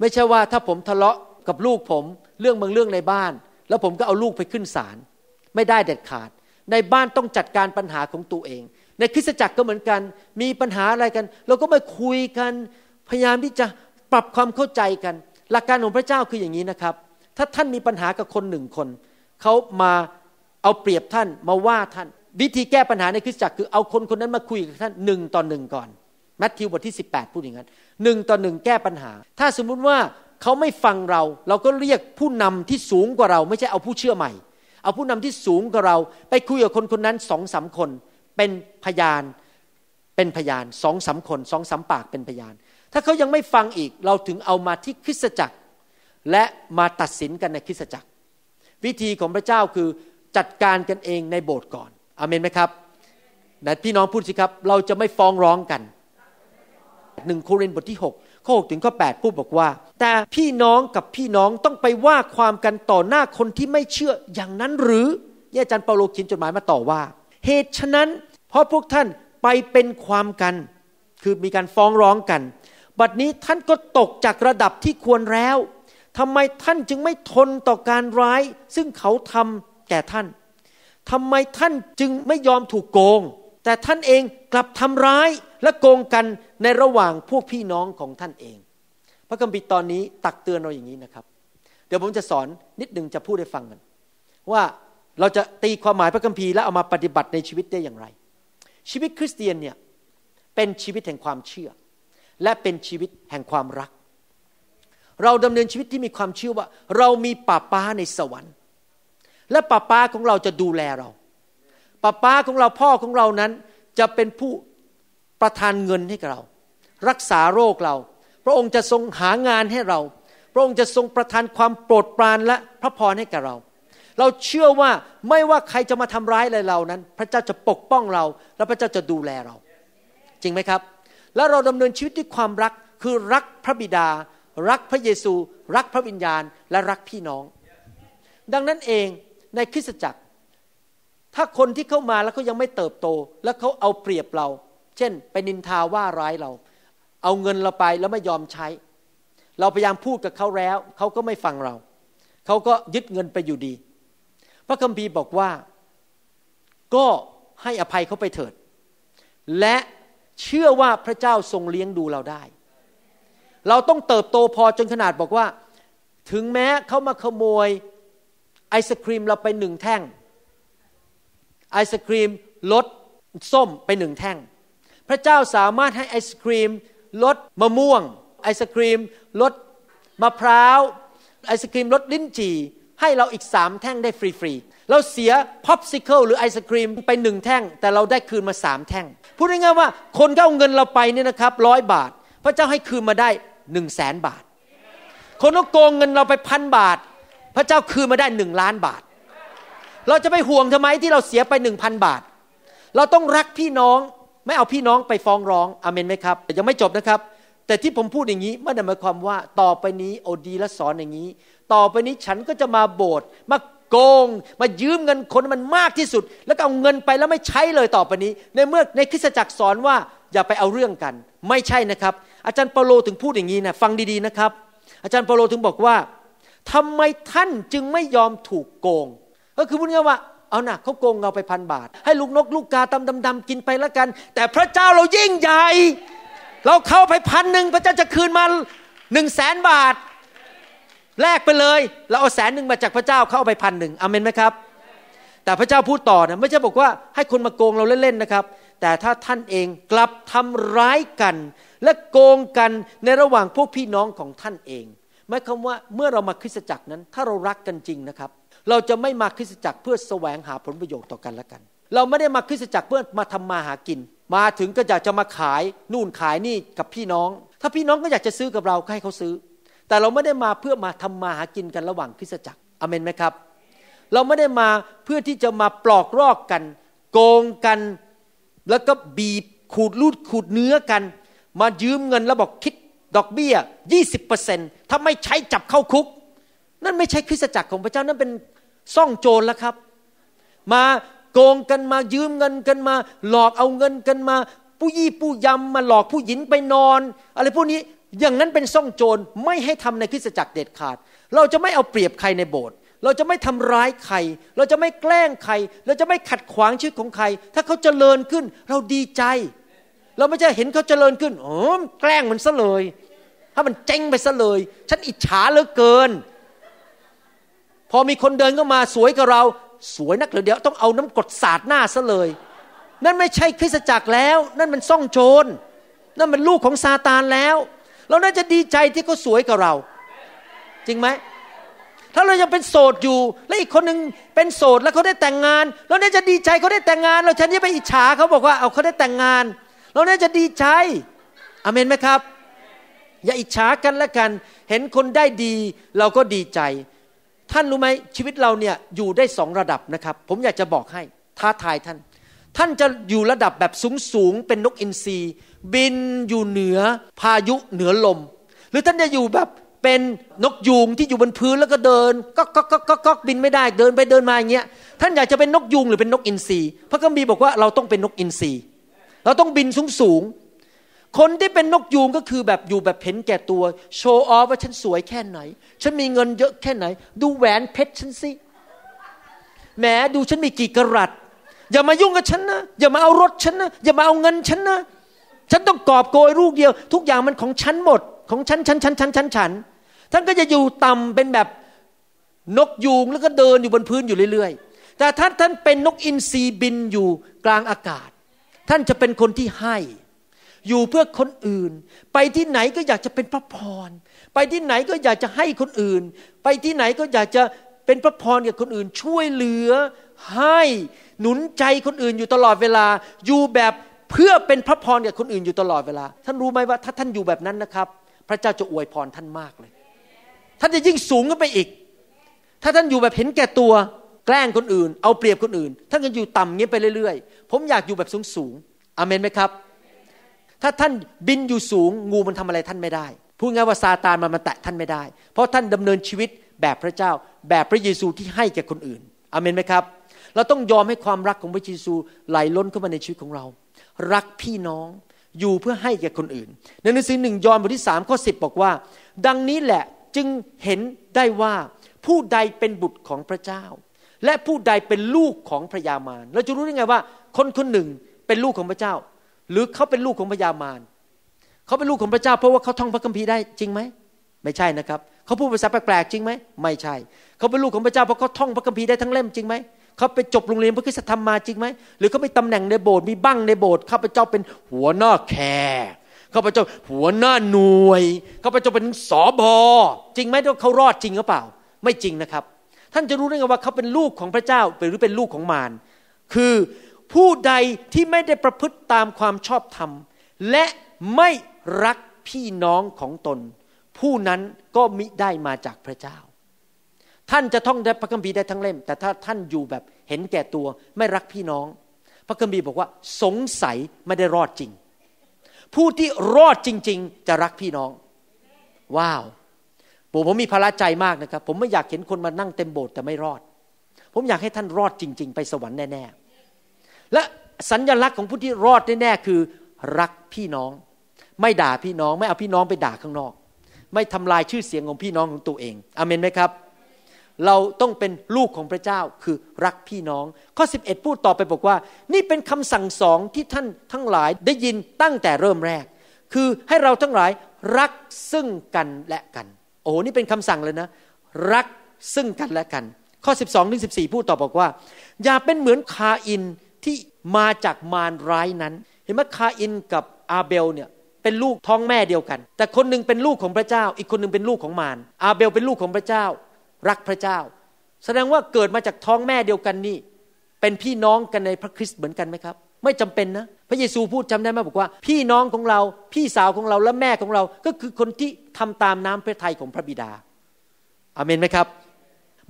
ไม่ใช่ว่าถ้าผมทะเลาะกับลูกผมเรื่องบางเรื่องในบ้านแล้วผมก็เอาลูกไปขึ้นศาลไม่ได้เด็ดขาดในบ้านต้องจัดการปัญหาของตัวเองในคริสตจักรก็เหมือนกันมีปัญหาอะไรกันเราก็มาคุยกันพยายามที่จะปรับความเข้าใจกันหลักการของพระเจ้าคืออย่างนี้นะครับ ถ้าท่านมีปัญหากับคนหนึ่งคนเขามาเอาเปรียบท่านมาว่าท่านวิธีแก้ปัญหาในคริสตจักรคือเอาคนคนนั้นมาคุยกับท่าน1 ต่อ 1ก่อนมัทธิวบทที่18พูดอย่างนั้น1 ต่อ 1แก้ปัญหาถ้าสมมุติว่าเขาไม่ฟังเราก็เรียกผู้นำที่สูงกว่าเราไม่ใช่เอาผู้เชื่อใหม่เอาผู้นำที่สูงกว่าเราไปคุยกับคนคนนั้น 2-3 คนเป็นพยาน 2-3 คน 2-3 ปากเป็นพยานถ้าเขายังไม่ฟังอีกเราถึงเอามาที่คริสตจักรและมาตัดสินกันในคริสตจักรวิธีของพระเจ้าคือจัดการกันเองในโบสถ์ก่อนอาเมนไหมครับไหนพี่น้องพูดสิครับเราจะไม่ฟ้องร้องกัน1 โครินธ์ 6:6-8พูดบอกว่าแต่พี่น้องกับพี่น้องต้องไปว่าความกันต่อหน้าคนที่ไม่เชื่ออย่างนั้นหรืออาจารย์เปาโลเขียนจดหมายมาต่อว่าเหตุฉะนั้นเพราะพวกท่านไปเป็นความกันคือมีการฟ้องร้องกันบัดนี้ท่านก็ตกจากระดับที่ควรแล้วทำไมท่านจึงไม่ทนต่อการร้ายซึ่งเขาทำแก่ท่านทำไมท่านจึงไม่ยอมถูกโกงแต่ท่านเองกลับทำร้ายและโกงกันในระหว่างพวกพี่น้องของท่านเองพระคัมภีร์ตอนนี้ตักเตือนเราอย่างนี้นะครับเดี๋ยวผมจะสอนนิดนึงจะพูดให้ฟังกันว่าเราจะตีความหมายพระคัมภีร์และเอามาปฏิบัติในชีวิตได้อย่างไรชีวิตคริสเตียนเนี่ยเป็นชีวิตแห่งความเชื่อและเป็นชีวิตแห่งความรักเราดำเนินชีวิตที่มีความเชื่อว่าเรามีป้าในสวรรค์และป้าของเราจะดูแลเราป้าของเราพ่อของเรานั้นจะเป็นผู้ประทานเงินให้กับเรารักษาโรคเราพระองค์จะทรงหางานให้เราพระองค์จะทรงประทานความโปรดปรานและพระพรให้กับเราเราเชื่อว่าไม่ว่าใครจะมาทำร้ายอะไรเรานั้นพระเจ้าจะปกป้องเราและพระเจ้าจะดูแลเราจริงไหมครับแล้วเราดำเนินชีวิตด้วยความรักคือรักพระบิดารักพระเยซูรักพระวิญญาณและรักพี่น้องดังนั้นเองในคริสตจักรถ้าคนที่เข้ามาแล้วเขายังไม่เติบโตแล้วเขาเอาเปรียบเราเช่นไปนินทาว่าร้ายเราเอาเงินเราไปแล้วไม่ยอมใช้เราพยายามพูดกับเขาแล้วเขาก็ไม่ฟังเราเขาก็ยึดเงินไปอยู่ดีพระคัมภีร์บอกว่าก็ให้อภัยเขาไปเถิดและเชื่อว่าพระเจ้าทรงเลี้ยงดูเราได้เราต้องเติบโตพอจนขนาดบอกว่าถึงแม้เขามาขโมยไอศกรีมเราไป1 แท่งไอศกรีมรสส้มไป1 แท่งพระเจ้าสามารถให้ไอศกรีมรสมะม่วงไอศกรีมรสมะพร้าวไอศกรีมรสลิ้นจี่ให้เราอีก3 แท่งได้ฟรีๆเราเสียพ็อปซิเคิลหรือไอศกรีมไป1 แท่งแต่เราได้คืนมา3 แท่งพูดง่ายๆว่าคนก็เอาเงินเราไปเนี่ยนะครับ100 บาทพระเจ้าให้คืนมาได้100,000 บาทคนก็โกงเงินเราไป1,000 บาทพระเจ้าคืนมาได้1,000,000 บาทเราจะไปห่วงทำไมที่เราเสียไป1,000 บาทเราต้องรักพี่น้องไม่เอาพี่น้องไปฟ้องร้องอาเมนไหมครับแต่ยังไม่จบนะครับแต่ที่ผมพูดอย่างนี้ไม่ได้หมายความว่าต่อไปนี้โอดีและสอนอย่างนี้ต่อไปนี้ฉันก็จะมาโบสถ์มาโกงมายืมเงินคนมันมากที่สุดแล้วก็เอาเงินไปแล้วไม่ใช้เลยต่อไปนี้ในเมื่อในคริสตจักรสอนว่าอย่าไปเอาเรื่องกันไม่ใช่นะครับอาจารย์เปาโลถึงพูดอย่างนี้นะฟังดีๆนะครับอาจารย์เปาโลถึงบอกว่าทำไมท่านจึงไม่ยอมถูกโกงก็คือพูดง่ายว่าเอานะเขาโกงเราไป1,000 บาทให้ลูกนกลูกกาตำดำๆกินไปแล้วกันแต่พระเจ้าเรายิ่งใหญ่เราเข้าไป1,000พระเจ้าจะคืนมา100,000 บาทแลกไปเลยเราเอา100,000มาจากพระเจ้าเข้าไป1,000อาเมนไหมครับแต่พระเจ้าพูดต่อนะไม่ใช่บอกว่าให้คนมาโกงเราเล่นๆนะครับแต่ถ้าท่านเองกลับทำร้ายกันและโกงกันในระหว่างพวกพี่น้องของท่านเองหมายความว่าเมื่อเรามาคริสตจักรนั้นถ้าเรารักกันจริงนะครับเราจะไม่มาคริสตจักรเพื่อแสวงหาผลประโยชน์ต่อกันและกันเราไม่ได้มาคริสตจักรเพื่อมาทำมาหากินมาถึงก็อยากจะมาขายนู่นขายนี่กับพี่น้องถ้าพี่น้องก็อยากจะซื้อกับเราให้เขาซื้อแต่เราไม่ได้มาเพื่อมาทำมาหากินกันระหว่างคริสตจักรอาเมนไหมครับเราไม่ได้มาเพื่อที่จะมาปลอกลอกกันโกงกันแล้วก็บีบขูดรูดขูดเนื้อกันมายืมเงินแล้วบอกคิดดอกเบี้ย 20% ถ้าไม่ใช้จับเข้าคุกนั่นไม่ใช่คริสตจักรของพระเจ้านั่นเป็นซ่องโจรแล้วครับมาโกงกันมายืมเงินกันมาหลอกเอาเงินกันมาผู้ยี่ผู้ยำมาหลอกผู้หญิงไปนอนอะไรพวกนี้อย่างนั้นเป็นซ่องโจรไม่ให้ทำในคริสตจักรเด็ดขาดเราจะไม่เอาเปรียบใครในโบสถ์เราจะไม่ทำร้ายใครเราจะไม่แกล้งใครเราจะไม่ขัดขวางชีวิตของใครถ้าเขาเจริญขึ้นเราดีใจเราไม่จะเห็นเขาเจริญขึ้นโอ้แกล้งมันซะเลยถ้ามันเจ๊งไปซะเลยฉันอิจฉาเหลือเกิน อมีคนเดินเข้ามาสวยกับเราสวยนักเดี๋ยวต้องเอาน้ำกรดสาดหน้าซะเลยนั่นไม่ใช่คริสตจักรแล้วนั่นมันซ่องโจรนั่นมันลูกของซาตานแล้วเราน่าจะดีใจที่เขาสวยกับเราจริงไหมถ้าเรายังเป็นโสดอยู่และอีกคนนึงเป็นโสดแล้วเขาได้แต่งงานเราน่าจะดีใจเขาได้แต่งงานเราฉันจะไปอิจฉาเขาบอกว่าเอาเขาได้แต่งงานเราน่าจะดีใจอาเมนไหมครับอย่าอิจฉากันละกันเห็นคนได้ดีเราก็ดีใจท่านรู้ไหมชีวิตเราเนี่ยอยู่ได้สองระดับนะครับผมอยากจะบอกให้ท้าทายท่านจะอยู่ระดับแบบสูงๆเป็นนกอินทรีบินอยู่เหนือพายุเหนือลมหรือท่านจะอยู่แบบเป็นนกยูงที่อยู่บนพื้นแล้วก็เดินก็ก๊อกบินไม่ได้เดินไปเดินมาอย่างเงี้ยท่านอยากจะเป็นนกยูงหรือเป็นนกอินทรีพระคัมภีร์บอกว่าเราต้องเป็นนกอินทรีเราต้องบินสูงๆคนที่เป็นนกยูงก็คือแบบอยู่แบบเห็นแก่ตัวโชว์ออฟว่าฉันสวยแค่ไหนฉันมีเงินเยอะแค่ไหนดูแหวนเพชรฉันสิแหมดูฉันมีกี่กะรัตอย่ามายุ่งกับฉันนะอย่ามาเอารถฉันนะอย่ามาเอาเงินฉันนะฉันต้องกอบโกยลูกเดียวทุกอย่างมันของฉันหมดของฉันท่านก็จะอยู่ต่ำเป็นแบบนกยูงแล้วก็เดินอยู่บนพื้นอยู่เรื่อยๆแต่ท่านเป็นนกอินทรีบินอยู่กลางอากาศท่านจะเป็นคนที่ให้อยู่เพื่อคนอื่นไปที่ไหนก็อยากจะเป็นพระพรไปที่ไหนก็อยากจะให้คนอื่นไปที่ไหนก็อยากจะเป็นพระพรกับคนอื่นช่วยเหลือให้หนุนใจคนอื่นอยู่ตลอดเวลาอยู่แบบเพื่อเป็นพระพรกับคนอื่นอยู่ตลอดเวลาท่านรู้ไหมว่าถ้าท่านอยู่แบบนั้นนะครับพระเจ้าจะอวยพรท่านมากเลยท่านจะยิ่งสูงขึ้นไปอีกถ้าท่านอยู่แบบเห็นแก่ตัวแกล้งคนอื่นเอาเปรียบคนอื่นท่านก็อยู่ต่ำเงี้ยไปเรื่อยๆผมอยากอยู่แบบสูงๆอาเมนไหมครับถ้าท่านบินอยู่สูงงูมันทำอะไรท่านไม่ได้พูดง่ายว่าซาตานมันแตะท่านไม่ได้เพราะท่านดำเนินชีวิตแบบพระเจ้าแบบพระเยซูที่ให้แก่คนอื่นอาเมนไหมครับเราต้องยอมให้ความรักของพระเยซูไหลล้นเข้ามาในชีวิตของเรารักพี่น้องอยู่เพื่อให้แก่คนอื่นในหนังสือ1 ยอห์นบทที่ 3 ข้อ 10บอกว่าดังนี้แหละจึงเห็นได้ว่าผู้ใดเป็นบุตรของพระเจ้าและผู้ใดเป็นลูกของพระยามารเราจะรู้ได้ไงว่าคนคนหนึ่งเป็นลูกของพระเจ้าหรือเขาเป็นลูกของพระยามารเขาเป็นลูกของพระเจ้าเพราะว่าเขาท่องพระคัมภีร์ได้จริงไหมไม่ใช่นะครับเขาพูดภาษาแปลกๆจริงไหมไม่ใช่เขาเป็นลูกของพระเจ้าเพราะเขาท่องพระคัมภีร์ได้ทั้งเล่มจริงไหมเขาไปจบโรงเรียนพระคริสตธรรมมาจริงไหมหรือเขาไปตำแหน่งในโบสถ์มีบั้งในโบสถ์ข้าพเจ้าเป็นหัวหน้าแขกข้าพเจ้าหัวหน้าหน่วยข้าพเจ้าเป็นสบจริงไหมว่าเขารอดจริงหรือเปล่าไม่จริงนะครับท่านจะรู้ได้ไงว่าเขาเป็นลูกของพระเจ้าหรือเป็นลูกของมารคือผู้ใดที่ไม่ได้ประพฤติตามความชอบธรรมและไม่รักพี่น้องของตนผู้นั้นก็มิได้มาจากพระเจ้าท่านจะท่องได้พระคัมภีร์ได้ทั้งเล่มแต่ถ้าท่านอยู่แบบเห็นแก่ตัวไม่รักพี่น้องพระคัมภีร์บอกว่าสงสัยไม่ได้รอดจริงผู้ที่รอดจริงๆจะรักพี่น้องว้าวผมมีภาระใจมากนะครับผมไม่อยากเห็นคนมานั่งเต็มโบสถ์แต่ไม่รอดผมอยากให้ท่านรอดจริงๆไปสวรรค์แน่ๆและสัญลักษณ์ของผู้ที่รอดแน่ๆคือรักพี่น้องไม่ด่าพี่น้องไม่เอาพี่น้องไปด่าข้างนอกไม่ทำลายชื่อเสียงของพี่น้องของตัวเองอาเมนไหมครับเราต้องเป็นลูกของพระเจ้าคือรักพี่น้องข้อ11พูดต่อไปบอกว่านี่เป็นคำสั่งสอนที่ท่านทั้งหลายได้ยินตั้งแต่เริ่มแรกคือให้เราทั้งหลายรักซึ่งกันและกันโอ้โหนี่เป็นคำสั่งเลยนะรักซึ่งกันและกันข้อ12ถึง14พูดต่อบอกว่าอย่าเป็นเหมือนคาอินที่มาจากมารร้ายนั้นเห็นไหมคาอินกับอาเบลเนี่ยเป็นลูกท้องแม่เดียวกันแต่คนนึงเป็นลูกของพระเจ้าอีกคนนึงเป็นลูกของมารอาเบลเป็นลูกของพระเจ้ารักพระเจ้าแสดงว่าเกิดมาจากท้องแม่เดียวกันนี่เป็นพี่น้องกันในพระคริสต์เหมือนกันไหมครับไม่จำเป็นนะพระเยซูพูดจำได้ไหมบอกว่าพี่น้องของเราพี่สาวของเราและแม่ของเราก็คือคนที่ทำตามน้ำพระทัยของพระบิดาอาเมนไหมครับ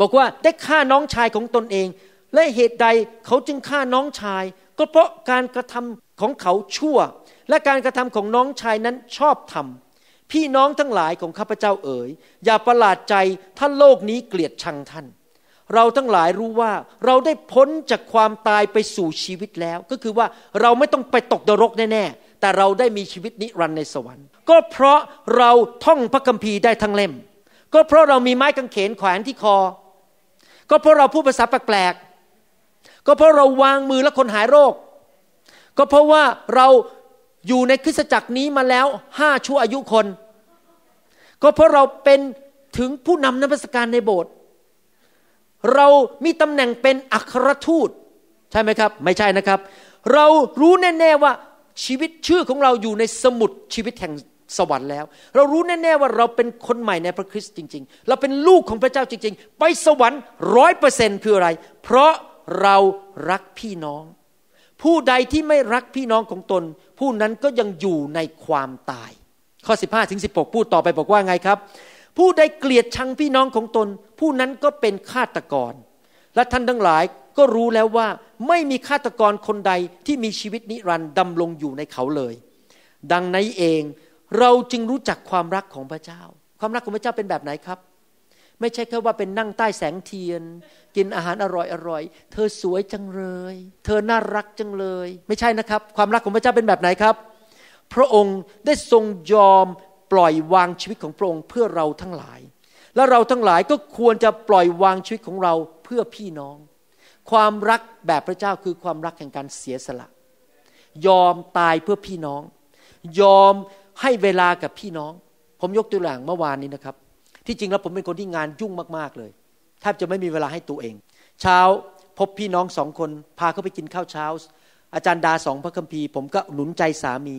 บอกว่าได้ฆ่าน้องชายของตนเองและเหตุใดเขาจึงฆ่าน้องชายก็เพราะการกระทำของเขาชั่วและการกระทำของน้องชายนั้นชอบธรรมพี่น้องทั้งหลายของข้าพเจ้าเอ๋ยอย่าประหลาดใจถ้าโลกนี้เกลียดชังท่านเราทั้งหลายรู้ว่าเราได้พ้นจากความตายไปสู่ชีวิตแล้วก็คือว่าเราไม่ต้องไปตกนรกแน่ๆแต่เราได้มีชีวิตนิรันดร์ในสวรรค์ก็เพราะเราท่องพระคัมภีร์ได้ทั้งเล่มก็เพราะเรามีไม้กางเขนแขวนที่คอก็เพราะเราพูดภาษาแปลกๆก็เพราะเราวางมือและคนหายโรคก็เพราะว่าเราอยู่ในคริสตจักรนี้มาแล้ว5ชั่วอายุคนก็เพราะเราเป็นถึงผู้นำนมัสการในโบสถ์ เรามีตำแหน่งเป็นอัครทูตใช่ไหมครับไม่ใช่นะครับเรารู้แน่ๆว่าชีวิตชื่อของเราอยู่ในสมุดชีวิตแห่งสวรรค์แล้วเรารู้แน่ๆว่าเราเป็นคนใหม่ในพระคริสต์จริงๆเราเป็นลูกของพระเจ้าจริงๆไปสวรรค์ 100% คืออะไรเพราะเรารักพี่น้องผู้ใดที่ไม่รักพี่น้องของตนผู้นั้นก็ยังอยู่ในความตายข้อ 15-16 พูดต่อไปบอกว่าไงครับผู้ใดเกลียดชังพี่น้องของตนผู้นั้นก็เป็นฆาตกรและท่านทั้งหลายก็รู้แล้วว่าไม่มีฆาตกรคนใดที่มีชีวิตนิรันดร์ดำรงอยู่ในเขาเลยดังนั้นเองเราจึงรู้จักความรักของพระเจ้าความรักของพระเจ้าเป็นแบบไหนครับไม่ใช่แค่ว่าเป็นนั่งใต้แสงเทียนกินอาหารอร่อยๆเธอสวยจังเลยเธอน่ารักจังเลยไม่ใช่นะครับความรักของพระเจ้าเป็นแบบไหนครับพระองค์ได้ทรงยอมปล่อยวางชีวิตของพระองค์เพื่อเราทั้งหลายและเราทั้งหลายก็ควรจะปล่อยวางชีวิตของเราเพื่อพี่น้องความรักแบบพระเจ้าคือความรักแห่งการเสียสละยอมตายเพื่อพี่น้องยอมให้เวลากับพี่น้องผมยกตัวอย่างเมื่อวานนี้นะครับที่จริงแล้วผมเป็นคนที่งานยุ่งมากๆเลยแทบจะไม่มีเวลาให้ตัวเองเช้าพบพี่น้องสองคนพาเขาไปกินข้าวเช้าอาจารย์ดาสองพระคัมภีร์ผมก็หนุนใจสามี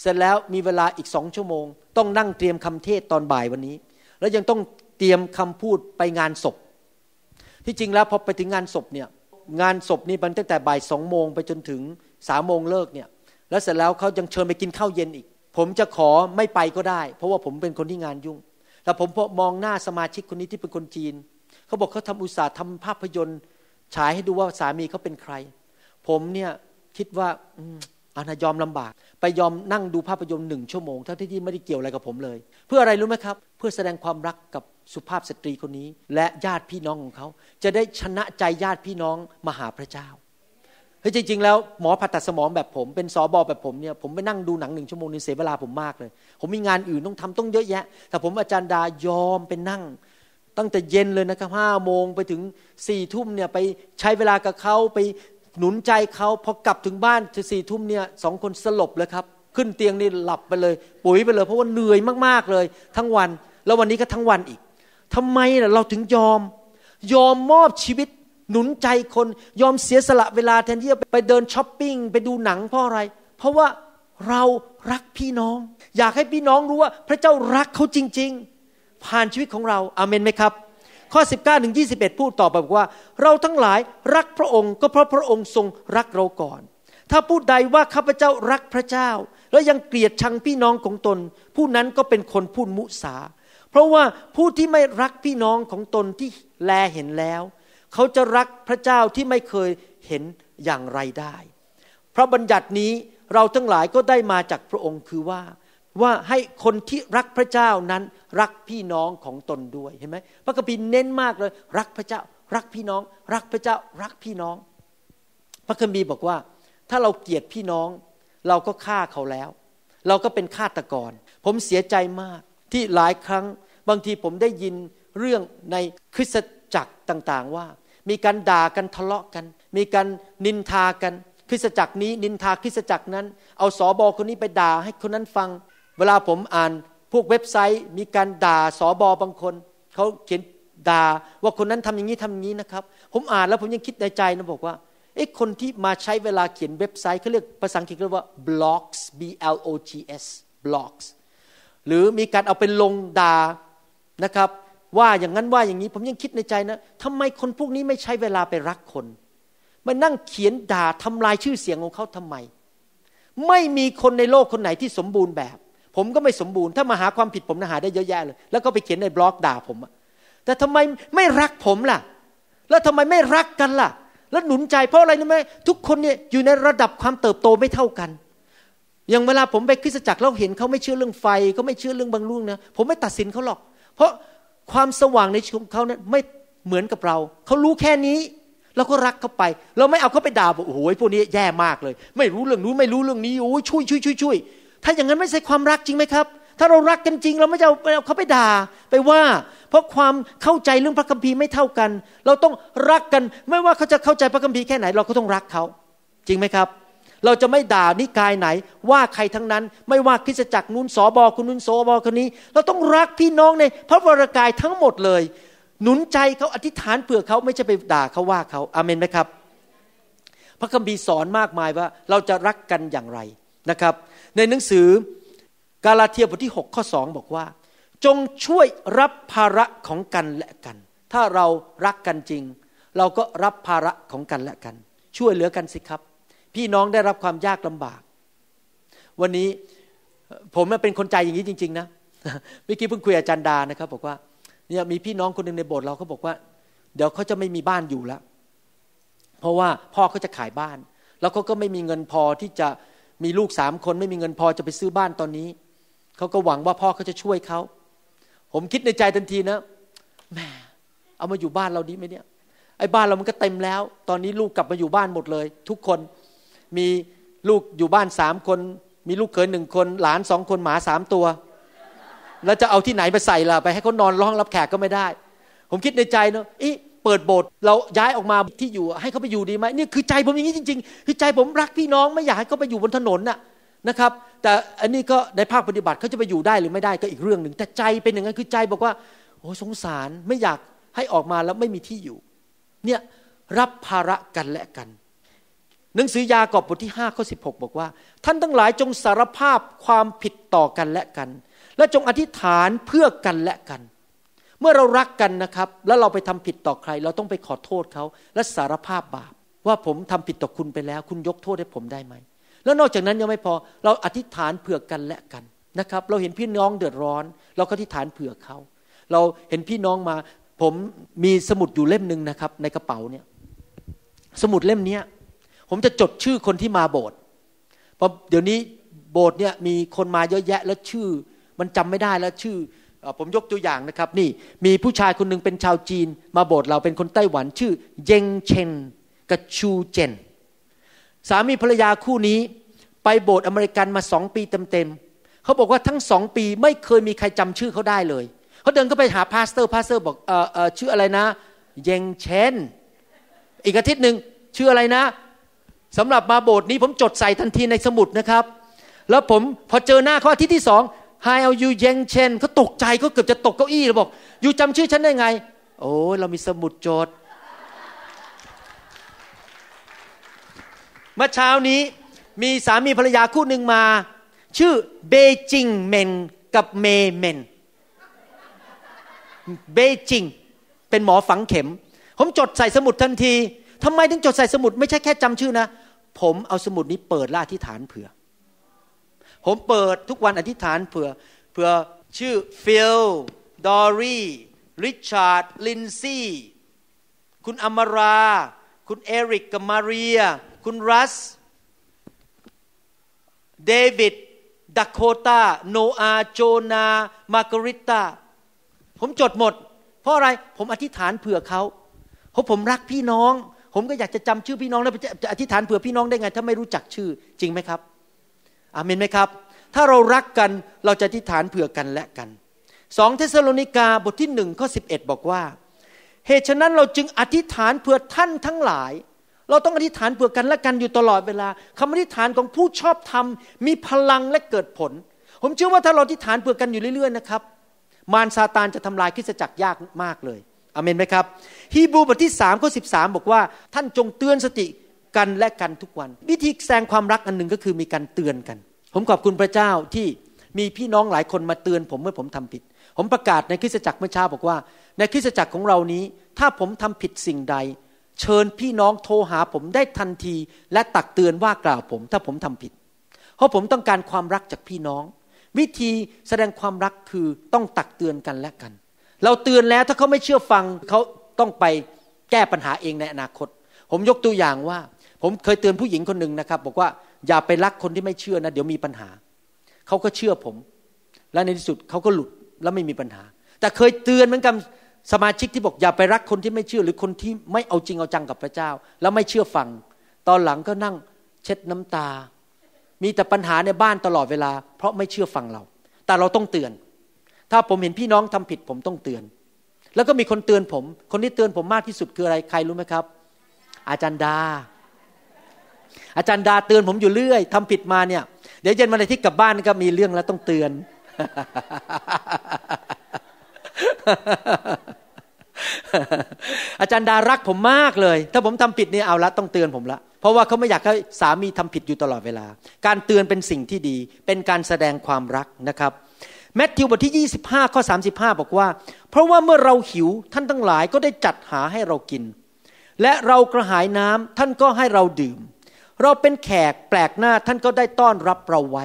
เสร็จแล้วมีเวลาอีก2ชั่วโมงต้องนั่งเตรียมคำเทศตอนบ่ายวันนี้แล้วยังต้องเตรียมคำพูดไปงานศพที่จริงแล้วพอไปถึงงานศพเนี่ยงานศพนี่มันตั้งแต่บ่ายสองโมงไปจนถึงสามโมงเลิกเนี่ยแล้วเสร็จแล้วเขายังเชิญไปกินข้าวเย็นอีกผมจะขอไม่ไปก็ได้เพราะว่าผมเป็นคนที่งานยุ่งแต่ผมพอมองหน้าสมาชิกคนนี้ที่เป็นคนจีนเขาบอกเขาทำอุตสาหะทำภาพยนตร์ฉายให้ดูว่าสามีเขาเป็นใครผมเนี่ยคิดว่านะยอมลำบากไปยอมนั่งดูภาพยนตร์1ชั่วโมงทั้งที่ไม่ได้เกี่ยวอะไรกับผมเลยเพื่ออะไรรู้ไหมครับเพื่อแสดงความรักกับสุภาพสตรีคนนี้และญาติพี่น้องของเขาจะได้ชนะใจญาติพี่น้องมาหาพระเจ้าคือจริงๆแล้วหมอผ่าตัดสมองแบบผมเป็นสบแบบผมเนี่ยผมไปนั่งดูหนัง1ชั่วโมงนี่เสียเวลาผมมากเลยผมมีงานอื่นต้องทำต้องเยอะแยะแต่ผมอาจารย์ดายอมไปนั่งตั้งแต่เย็นเลยนะครับห้าโมงไปถึงสี่ทุ่มเนี่ยไปใช้เวลากับเขาไปหนุนใจเขาพอกลับถึงบ้านถึงสี่ทุ่มเนี่ยสองคนสลบเลยครับขึ้นเตียงนี่หลับไปเลยปุ๋ยไปเลยเพราะว่าเหนื่อยมากๆเลยทั้งวันแล้ววันนี้ก็ทั้งวันอีกทำไมล่ะเราถึงยอมมอบชีวิตหนุนใจคนยอมเสียสละเวลาแทนที่จะไปเดินช้อปปิ้งไปดูหนังเพราะอะไรเพราะว่าเรารักพี่น้องอยากให้พี่น้องรู้ว่าพระเจ้ารักเขาจริงๆผ่านชีวิตของเราอาเมนไหมครับข้อ 19-21 พูดต่อไปบอกว่าเราทั้งหลายรักพระองค์ก็เพราะพระองค์ทรงรักเราก่อนถ้าผู้ใดว่าข้าพเจ้ารักพระเจ้าแล้วยังเกลียดชังพี่น้องของตนผู้นั้นก็เป็นคนพูดมุสาเพราะว่าผู้ที่ไม่รักพี่น้องของตนที่แลเห็นแล้วเขาจะรักพระเจ้าที่ไม่เคยเห็นอย่างไรได้พระบัญญัตินี้เราทั้งหลายก็ได้มาจากพระองค์คือว่าให้คนที่รักพระเจ้านั้นรักพี่น้องของตนด้วยเห็นไหมพระคัมภีร์เน้นมากเลยรักพระเจ้ารักพี่น้องรักพระเจ้ารักพี่น้องพระคัมภีร์บอกว่าถ้าเราเกลียดพี่น้องเราก็ฆ่าเขาแล้วเราก็เป็นฆาตกรผมเสียใจมากที่หลายครั้งบางทีผมได้ยินเรื่องในคริสตจักรต่างๆว่ามีการด่ากันทะเลาะกันมีการนินทากันคริสตจักรนี้นินทาคริสตจักรนั้นเอาสบคนนี้ไปด่าให้คนนั้นฟังเวลาผมอ่านพวกเว็บไซต์มีการด่าสบบางคนเขาเขียนด่าว่าคนนั้นทำอย่างนี้ทำอย่างนี้นะครับผมอ่านแล้วผมยังคิดในใจนะบอกว่าไอ้คนที่มาใช้เวลาเขียนเว็บไซต์เขาเรียกภาษาอังกฤษเรียกว่า blogs blogs blogs หรือมีการเอาไปลงด่านะครับว่าอย่างนั้นว่าอย่างนี้ผมยังคิดในใจนะทำไมคนพวกนี้ไม่ใช้เวลาไปรักคนมานั่งเขียนด่าทำลายชื่อเสียงของเขาทำไมไม่มีคนในโลกคนไหนที่สมบูรณ์แบบผมก็ไม่สมบูรณ์ถ้ามาหาความผิดผมนะหาได้เยอะแยะเลยแล้วก็ไปเขียนในบล็อกด่าผมแต่ทำไมไม่รักผมล่ะแล้วทำไมไม่รักกันล่ะแล้วหนุนใจเพราะอะไรรู้ไหมทุกคนเนี่ยอยู่ในระดับความเติบโตไม่เท่ากันอย่างเวลาผมไปคริสตจักรแล้วเห็นเขาไม่เชื่อเรื่องไฟเขาไม่เชื่อเรื่องบางเรื่องนะผมไม่ตัดสินเขาหรอกเพราะความสว่างในชีวิตของเขานั้นไม่เหมือนกับเราเขารู้แค่นี้เราก็รักเขาไปเราไม่เอาเขาไปด่าโอ้โหพวกนี้แย่มากเลยไม่รู้เรื่องนู้นไม่รู้เรื่องนี้โอ้ยช่วยถ้าอย่างนั้นไม่ใช่ความรักจริงไหมครับถ้าเรารักกันจริงเราไม่จะเอาเขาไปด่าไปว่าเพราะความเข้าใจเรื่องพระคัมภีร์ไม่เท่ากันเราต้องรักกันไม่ว่าเขาจะเข้าใจพระคัมภีร์แค่ไหนเราก็ต้องรักเขาจริงไหมครับเราจะไม่ด่านิกายไหนว่าใครทั้งนั้นไม่ว่าคริสตจักรนู้นสบคนนู้นสบคนนี้เราต้องรักพี่น้องในพระวรกายทั้งหมดเลย หนุนใจเขาอธิษฐานเผื่อเขาไม่ใช่ไปด่าเขาว่าเขาอาเมนไหมครับพระคัมภีร์สอนมากมายว่าเราจะรักกันอย่างไรนะครับในหนังสือกาลาเทียบทที่6ข้อ2บอกว่าจงช่วยรับภาระของกันและกันถ้าเรารักกันจริงเราก็รับภาระของกันและกันช่วยเหลือกันสิครับพี่น้องได้รับความยากลำบากวันนี้ผมเป็นคนใจอย่างนี้จริงๆนะเมื่อกี้เพิ่งคุยอาจารย์ดานะครับบอกว่าเนี่ยมีพี่น้องคนนึงในโบสถ์เราเขาบอกว่าเดี๋ยวเขาจะไม่มีบ้านอยู่แล้วเพราะว่าพ่อเขาจะขายบ้านแล้วเขาก็ไม่มีเงินพอที่จะมีลูก3คนไม่มีเงินพอจะไปซื้อบ้านตอนนี้เขาก็หวังว่าพ่อเขาจะช่วยเขาผมคิดในใจทันทีนะแหมเอามาอยู่บ้านเราดีไหมเนี่ยไอ้บ้านเรามันก็เต็มแล้วตอนนี้ลูกกลับมาอยู่บ้านหมดเลยทุกคนมีลูกอยู่บ้าน3คนมีลูกเขย1คนหลาน2คนหมา3ตัวแล้วจะเอาที่ไหนมาใส่ล่ะไปให้เขานอนห้องรับแขกก็ไม่ได้ผมคิดในใจเนาะอีเปิดโบสถ์เราย้ายออกมาที่อยู่ให้เขาไปอยู่ดีไหมนี่คือใจผมอย่างนี้จริงๆคือใจผมรักพี่น้องไม่อยากให้เขาไปอยู่บนถนนนะครับแต่อันนี้ก็ในภาคปฏิบัติเขาจะไปอยู่ได้หรือไม่ได้ก็อีกเรื่องหนึ่งแต่ใจเป็นอย่างนั้นคือใจบอกว่าโอ้สงสารไม่อยากให้ออกมาแล้วไม่มีที่อยู่เนี่ยรับภาระกันและกันหนังสือยากอบบทที่5ข้อ16บอกว่าท่านทั้งหลายจงสารภาพความผิดต่อกันและกันและจงอธิษฐานเพื่อกันและกันเมื่อเรารักกันนะครับแล้วเราไปทำผิดต่อใครเราต้องไปขอโทษเขาและสารภาพบาปว่าผมทำผิดต่อคุณไปแล้วคุณยกโทษให้ผมได้ไหมแล้วนอกจากนั้นยังไม่พอเราอธิษฐานเผื่อกันและกันนะครับเราเห็นพี่น้องเดือดร้อนเราก็อธิษฐานเผื่อเขาเราเห็นพี่น้องมาผมมีสมุดอยู่เล่มนึงนะครับในกระเป๋าเนี่ยสมุดเล่มนี้ผมจะจดชื่อคนที่มาโบสถ์เพราะเดี๋ยวนี้โบสถ์เนี่ยมีคนมาเยอะแยะแล้วชื่อมันจำไม่ได้แล้วชื่อผมยกตัวอย่างนะครับนี่มีผู้ชายคนนึงเป็นชาวจีนมาโบสถ์เราเป็นคนไต้หวันชื่อเยงเชนกับชูเจนสามีภรรยาคู่นี้ไปโบสถ์อเมริกันมา2ปีเต็มๆเขาบอกว่าทั้ง2ปีไม่เคยมีใครจำชื่อเขาได้เลยเขาเดินเข้าไปหาพาสเตอร์บอกชื่ออะไรนะเยงเชนอีกอาทิตย์นึงชื่ออะไรนะสำหรับมาโบสถ์นี้ผมจดใส่ทันทีในสมุดนะครับแล้วผมพอเจอหน้าเขาอาทิตย์ที่2Hi are you Yang Chen เขาตกใจเขาเกือบจะตกเก้าอี้แล้วบอกอยู่จำชื่อฉันได้ไงโอ้ยเรามีสมุดจดเมื่อเช้านี้มีสามีภรรยาคู่หนึ่งมาชื่อเบจิงเมนกับเมเมนเบจิงเป็นหมอฝังเข็มผมจดใส่สมุดทันทีทำไมถึงจดใส่สมุดไม่ใช่แค่จำชื่อนะผมเอาสมุดนี้เปิดและอธิษฐานเผื่อผมเปิดทุกวันอธิษฐานเผื่อชื่อฟิลดอรี่ริชาร์ดลินซี่คุณอมราคุณเอริกกับมาเรียคุณรัสเดวิดดาโคตาโนอาโจนามาร์การิตาผมจดหมดเพราะอะไรผมอธิษฐานเผื่อเขาเพราะผมรักพี่น้องผมก็อยากจะจำชื่อพี่น้องแล้วจะอธิษฐานเผื่อพี่น้องได้ไงถ้าไม่รู้จักชื่อจริงไหมครับอาเมนไหมครับถ้าเรารักกันเราจะอธิษฐานเผื่อกันและกัน2เธสะโลนิกาบทที่1ข้อ11บอกว่าเหตุฉะนั้นเราจึงอธิษฐานเผื่อท่านทั้งหลายเราต้องอธิษฐานเผื่อกันและกันอยู่ตลอดเวลาคำอธิษฐานของผู้ชอบธรรมมีพลังและเกิดผลผมเชื่อว่าถ้าเราอธิษฐานเผื่อกันอยู่เรื่อยๆนะครับมารซาตานจะทำลายคริสตจักรยากมากเลยอาเมนไหมครับฮีบรูบทที่3ข้อ13บอกว่าท่านจงเตือนสติกันและกันทุกวันวิธีแสดงความรักอันหนึ่งก็คือมีการเตือนกันผมขอบคุณพระเจ้าที่มีพี่น้องหลายคนมาเตือนผมเมื่อผมทำผิดผมประกาศในคริสตจักรเมื่อเช้าบอกว่าในคริสตจักรของเรานี้ถ้าผมทำผิดสิ่งใดเชิญพี่น้องโทรหาผมได้ทันทีและตักเตือนว่ากล่าวผมถ้าผมทำผิดเพราะผมต้องการความรักจากพี่น้องวิธีแสดงความรักคือต้องตักเตือนกันและกันเราเตือนแล้วถ้าเขาไม่เชื่อฟังเขาต้องไปแก้ปัญหาเองในอนาคตผมยกตัวอย่างว่าผมเคยเตือนผู้หญิงคนหนึ่งนะครับบอกว่าอย่าไปรักคนที่ไม่เชื่อนะเดี๋ยวมีปัญหาเขาก็เชื่อผมและในที่สุดเขาก็หลุดแล้วไม่มีปัญหาแต่เคยเตือนเหมือนกับสมาชิกที่บอกอย่าไปรักคนที่ไม่เชื่อหรือคนที่ไม่เอาจริงเอาจังกับพระเจ้าแล้วไม่เชื่อฟังตอนหลังก็นั่งเช็ดน้ำตามีแต่ปัญหาในบ้านตลอดเวลาเพราะไม่เชื่อฟังเราแต่เราต้องเตือนถ้าผมเห็นพี่น้องทำผิดผมต้องเตือนแล้วก็มีคนเตือนผมคนที่เตือนผมมากที่สุดคืออะไรใครรู้ไหมครับอาจารย์ดาเตือนผมอยู่เรื่อยทำผิดมาเนี่ยเดี๋ยวเย็นวันอาทิตย์กลับบ้านก็มีเรื่องแล้วต้องเตือน อาจารย์ดารักผมมากเลยถ้าผมทำผิดเนี่ยเอาละต้องเตือนผมละเพราะว่าเขาไม่อยากให้สามีทำผิดอยู่ตลอดเวลาการเตือนเป็นสิ่งที่ดีเป็นการแสดงความรักนะครับมัทธิวบทที่25ข้อ35บอกว่าเพราะว่าเมื่อเราหิวท่านทั้งหลายก็ได้จัดหาให้เรากินและเรากระหายน้ำท่านก็ให้เราดื่มเราเป็นแขกแปลกหน้าท่านก็ได้ต้อนรับเราไว้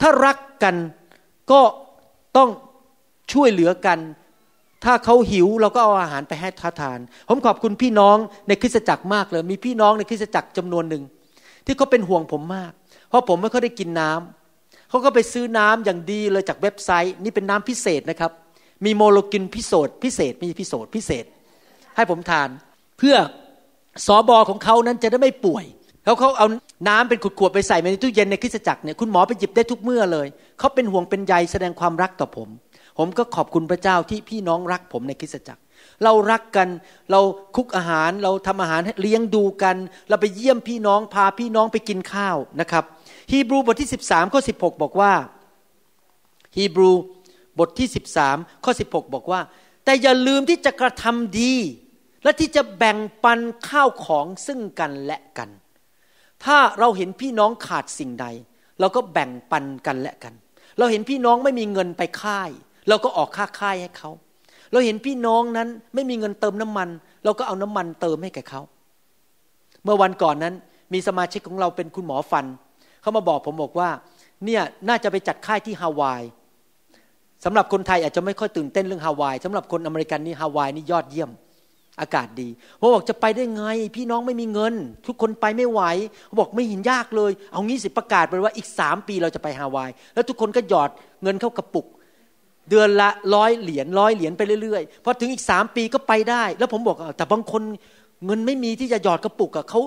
ถ้ารักกันก็ต้องช่วยเหลือกันถ้าเขาหิวเราก็เอาอาหารไปให้เขาทานผมขอบคุณพี่น้องในคริสตจักรมากเลยมีพี่น้องในคริสตจักรจำนวนหนึ่งที่เขาเป็นห่วงผมมากเพราะผมไม่ค่อยได้กินน้ำเขาก็ไปซื้อน้ำอย่างดีเลยจากเว็บไซต์นี่เป็นน้ำพิเศษนะครับมีโมเลกุลพิเศษให้ผมทานเพื่อสบของเขานั้นจะได้ไม่ป่วยแล้วเขาเอาน้ำเป็นขวดๆไปใส่ในตู้เย็นในคริสตจักรเนี่ยคุณหมอไปหยิบได้ทุกเมื่อเลยเขาเป็นห่วงเป็นใยแสดงความรักต่อผมก็ขอบคุณพระเจ้าที่พี่น้องรักผมในคริสตจักรเรารักกันเราคุกอาหารเราทำอาหารเลี้ยงดูกันเราไปเยี่ยมพี่น้องพาพี่น้องไปกินข้าวนะครับฮีบรูบทที่13ข้อ16บอกว่าฮีบรูบทที่13ข้อ16บอกว่าแต่อย่าลืมที่จะกระทำดีและที่จะแบ่งปันข้าวของซึ่งกันและกันถ้าเราเห็นพี่น้องขาดสิ่งใดเราก็แบ่งปันกันและกันเราเห็นพี่น้องไม่มีเงินไปค่ายเราก็ออกค่าค่ายให้เขาเราเห็นพี่น้องนั้นไม่มีเงินเติมน้ำมันเราก็เอาน้ำมันเติมให้แก่เขาเมื่อวันก่อนนั้นมีสมาชิกของเราเป็นคุณหมอฟันเขามาบอกผมบอกว่าเนี่ยน่าจะไปจัดค่ายที่ฮาวายสำหรับคนไทยอาจจะไม่ค่อยตื่นเต้นเรื่องฮาวายสำหรับคนอเมริกันนี่ฮาวายนี่ยอดเยี่ยมอากาศดีเขาบอกจะไปได้ไงพี่น้องไม่มีเงินทุกคนไปไม่ไหวเขาบอกไม่เห็นยากเลยเอางี้สิประกาศไปว่าอีก3 ปีเราจะไปฮาวายแล้วทุกคนก็หยอดเงินเข้ากระปุกเดือนละ100 เหรียญไปเรื่อยๆพอถึงอีก3 ปีก็ไปได้แล้วผมบอกแต่บางคนเงินไม่มีที่จะหยอดกระปุกอ่ะเขา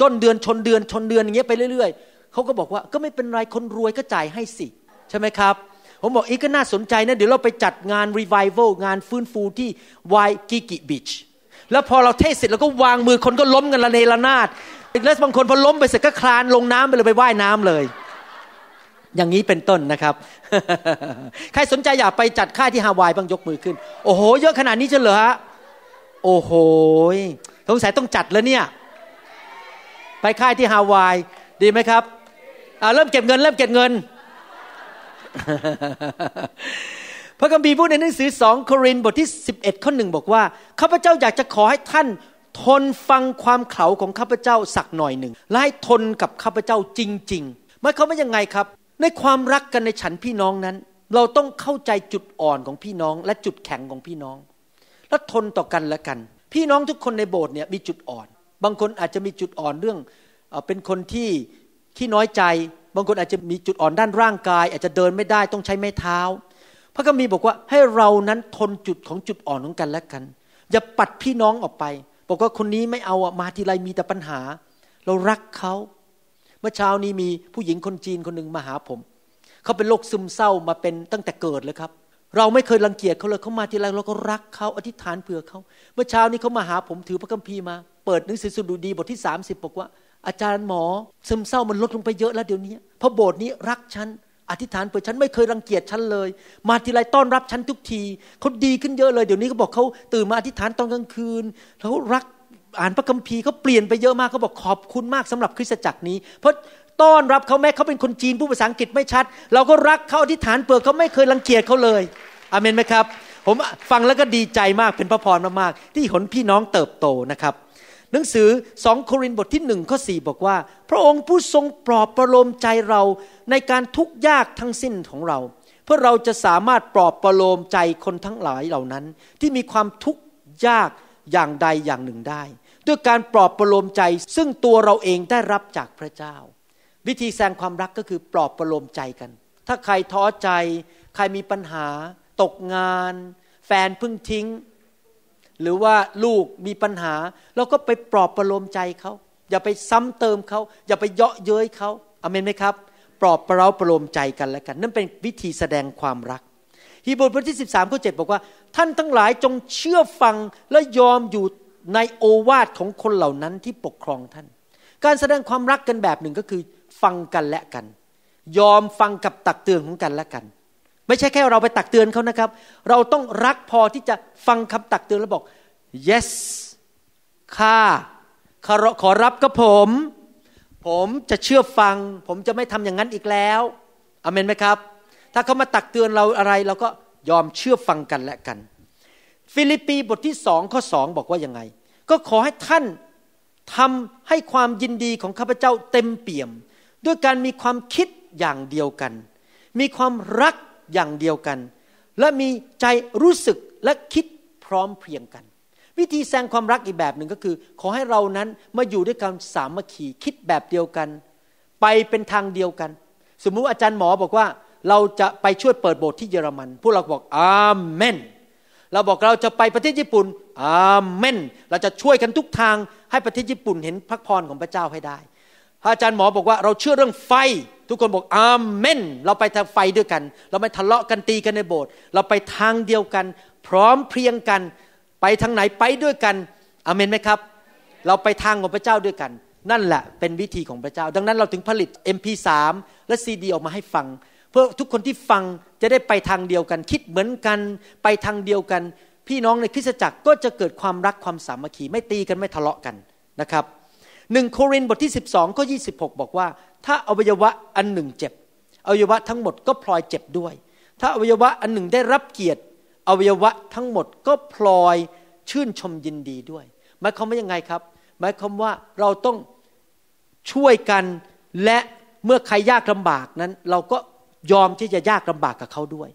ต้นเดือนชนเดือนอย่างเงี้ยไปเรื่อยๆเขาก็บอกว่าก็ไม่เป็นไรคนรวยก็จ่ายให้สิใช่ไหมครับผมบอกอีกก็น่าสนใจนะเดี๋ยวเราไปจัดงาน revival งานฟื้นฟูที่วายกิกิบีชแล้วพอเราเทศเสร็จเราก็วางมือคนก็ล้มกันระเนระนาดแล้วบางคนพอล้มไปเสร็จก็คลานลงน้ำไปเลยไปว่ายน้ำเลยอย่างนี้เป็นต้นนะครับ ใครสนใจอยากไปจัดค่ายที่ฮาวายบ้างยกมือขึ้นโอ้โหเยอะขนาดนี้เฉลยฮะโอ้โหสงสัยต้องจัดแล้วเนี่ยไปค่ายที่ฮาวายดีไหมครับเริ่มเก็บเงิน พระคัมภีร์พูดในหนังสือ2โครินธ์บทที่11ข้อ1บอกว่าข้าพเจ้าอยากจะขอให้ท่านทนฟังความเขลาของข้าพเจ้าสักหน่อยหนึ่งและให้ทนกับข้าพเจ้าจริงๆหมายความว่ายังไงครับในความรักกันในฉันพี่น้องนั้นเราต้องเข้าใจจุดอ่อนของพี่น้องและจุดแข็งของพี่น้องและทนต่อกันและกันพี่น้องทุกคนในโบสถ์เนี่ยมีจุดอ่อนบางคนอาจจะมีจุดอ่อนเรื่องเป็นคนที่ขี้น้อยใจบางคนอาจจะมีจุดอ่อนด้านร่างกายอาจจะเดินไม่ได้ต้องใช้ไม้เท้าพระคัมภีร์บอกว่าให้เรานั้นทนจุดอ่อนของกันและกันอย่าปัดพี่น้องออกไปบอกว่าคนนี้ไม่เอามาทีไรมีแต่ปัญหาเรารักเขาเมื่อเช้านี้มีผู้หญิงคนจีนคนนึงมาหาผมเขาเป็นโรคซึมเศร้ามาเป็นตั้งแต่เกิดเลยครับเราไม่เคยรังเกียจเขาเลยเขามาทีไรเราก็รักเขาอธิษฐานเผื่อเขาเมื่อเช้านี้เขามาหาผมถือพระคัมภีร์มาเปิดหนังสือสดุดีบทที่30บอกว่าอาจารย์หมอซึมเศร้ามันลดลงไปเยอะแล้วเดี๋ยวนี้เพราะโบสถ์นี้รักฉันอธิษฐานเผื่อฉันไม่เคยรังเกียจฉันเลยมาทีไรต้อนรับฉันทุกทีเขาดีขึ้นเยอะเลยเดี๋ยวนี้เขาบอกเขาตื่นมาอธิษฐานตอนกลางคืนเขารักอ่านพระคัมภีร์เขาเปลี่ยนไปเยอะมากเขาบอกขอบคุณมากสำหรับคริสตจักรนี้เพราะต้อนรับเขาแม้เขาเป็นคนจีนพูดภาษาอังกฤษไม่ชัดเราก็รักเขาอธิษฐานเผื่อเขาไม่เคยรังเกียจเขาเลยอาเมนไหมครับผมฟังแล้วก็ดีใจมากเป็นพระพรมากๆที่เห็นพี่น้องเติบโตนะครับหนังสือ2โครินธ์บทที่1ข้อ4บอกว่าพระองค์ผู้ทรงปลอบประโลมใจเราในการทุกข์ยากทั้งสิ้นของเราเพื่อเราจะสามารถปลอบประโลมใจคนทั้งหลายเหล่านั้นที่มีความทุกข์ยากอย่างใดอย่างหนึ่งได้ด้วยการปลอบประโลมใจซึ่งตัวเราเองได้รับจากพระเจ้าวิธีแสดงความรักก็คือปลอบประโลมใจกันถ้าใครท้อใจใครมีปัญหาตกงานแฟนเพิ่งทิ้งหรือว่าลูกมีปัญหาเราก็ไปปลอบประโลมใจเขาอย่าไปซ้ำเติมเขาอย่าไปเยาะเย้ยเขาอาเมนไหมครับปลอบประโลมใจกันและกันนั่นเป็นวิธีแสดงความรักฮีบรูบทที่13ข้อ7บอกว่าท่านทั้งหลายจงเชื่อฟังและยอมอยู่ในโอวาทของคนเหล่านั้นที่ปกครองท่านการแสดงความรักกันแบบหนึ่งก็คือฟังกันและกันยอมฟังกับตักเตือนของกันและกันไม่ใช่แค่เราไปตักเตือนเขานะครับเราต้องรักพอที่จะฟังคำตักเตือนแล้วบอก yes ข้าขอรับกับผมผมจะเชื่อฟังผมจะไม่ทำอย่างนั้นอีกแล้วอาเมนไหมครับถ้าเขามาตักเตือนเราอะไรเราก็ยอมเชื่อฟังกันและกันฟิลิปปีบทที่2ข้อ2บอกว่ายังไงก็ขอให้ท่านทำให้ความยินดีของข้าพเจ้าเต็มเปี่ยมด้วยการมีความคิดอย่างเดียวกันมีความรักอย่างเดียวกันและมีใจรู้สึกและคิดพร้อมเพรียงกันวิธีแสดงความรักอีกแบบหนึ่งก็คือขอให้เรานั้นมาอยู่ด้วยกันสามัคคีคิดแบบเดียวกันไปเป็นทางเดียวกันสมมุติอาจารย์หมอบอกว่าเราจะไปช่วยเปิดโบสถ์ที่เยอรมันพวกเราบอกอาเมนเราบอกเราจะไปประเทศญี่ปุ่นอาเมนเราจะช่วยกันทุกทางให้ประเทศญี่ปุ่นเห็นพระพรของพระเจ้าให้ได้อาจารย์หมอบอกว่าเราเชื่อเรื่องไฟทุกคนบอกอาเมนเราไปทางไฟด้วยกันเราไม่ทะเลาะกันตีกันในโบสถ์เราไปทางเดียวกันพร้อมเพรียงกันไปทางไหนไปด้วยกันอาเมนไหมครับเราไปทางของพระเจ้าด้วยกันนั่นแหละเป็นวิธีของพระเจ้าดังนั้นเราถึงผลิต MP3 และ CD ออกมาให้ฟังเพื่อทุกคนที่ฟังจะได้ไปทางเดียวกันคิดเหมือนกันไปทางเดียวกันพี่น้องในคริสตจักรก็จะเกิดความรักความสามัคคีไม่ตีกันไม่ทะเลาะกันนะครับ1โครินธ์บทที่12ข้อ26บอกว่าถ้าอวัยวะอันหนึ่งเจ็บอวัยวะทั้งหมดก็พลอยเจ็บด้วยถ้าอวัยวะอันหนึ่งได้รับเกียรติอวัยวะทั้งหมดก็พลอยชื่นชมยินดีด้วยหมายความว่ายังไงครับหมายความว่าเราต้องช่วยกันและเมื่อใครยากลำบากนั้นเราก็ยอมที่จะยากลำบากกับเขาด้วย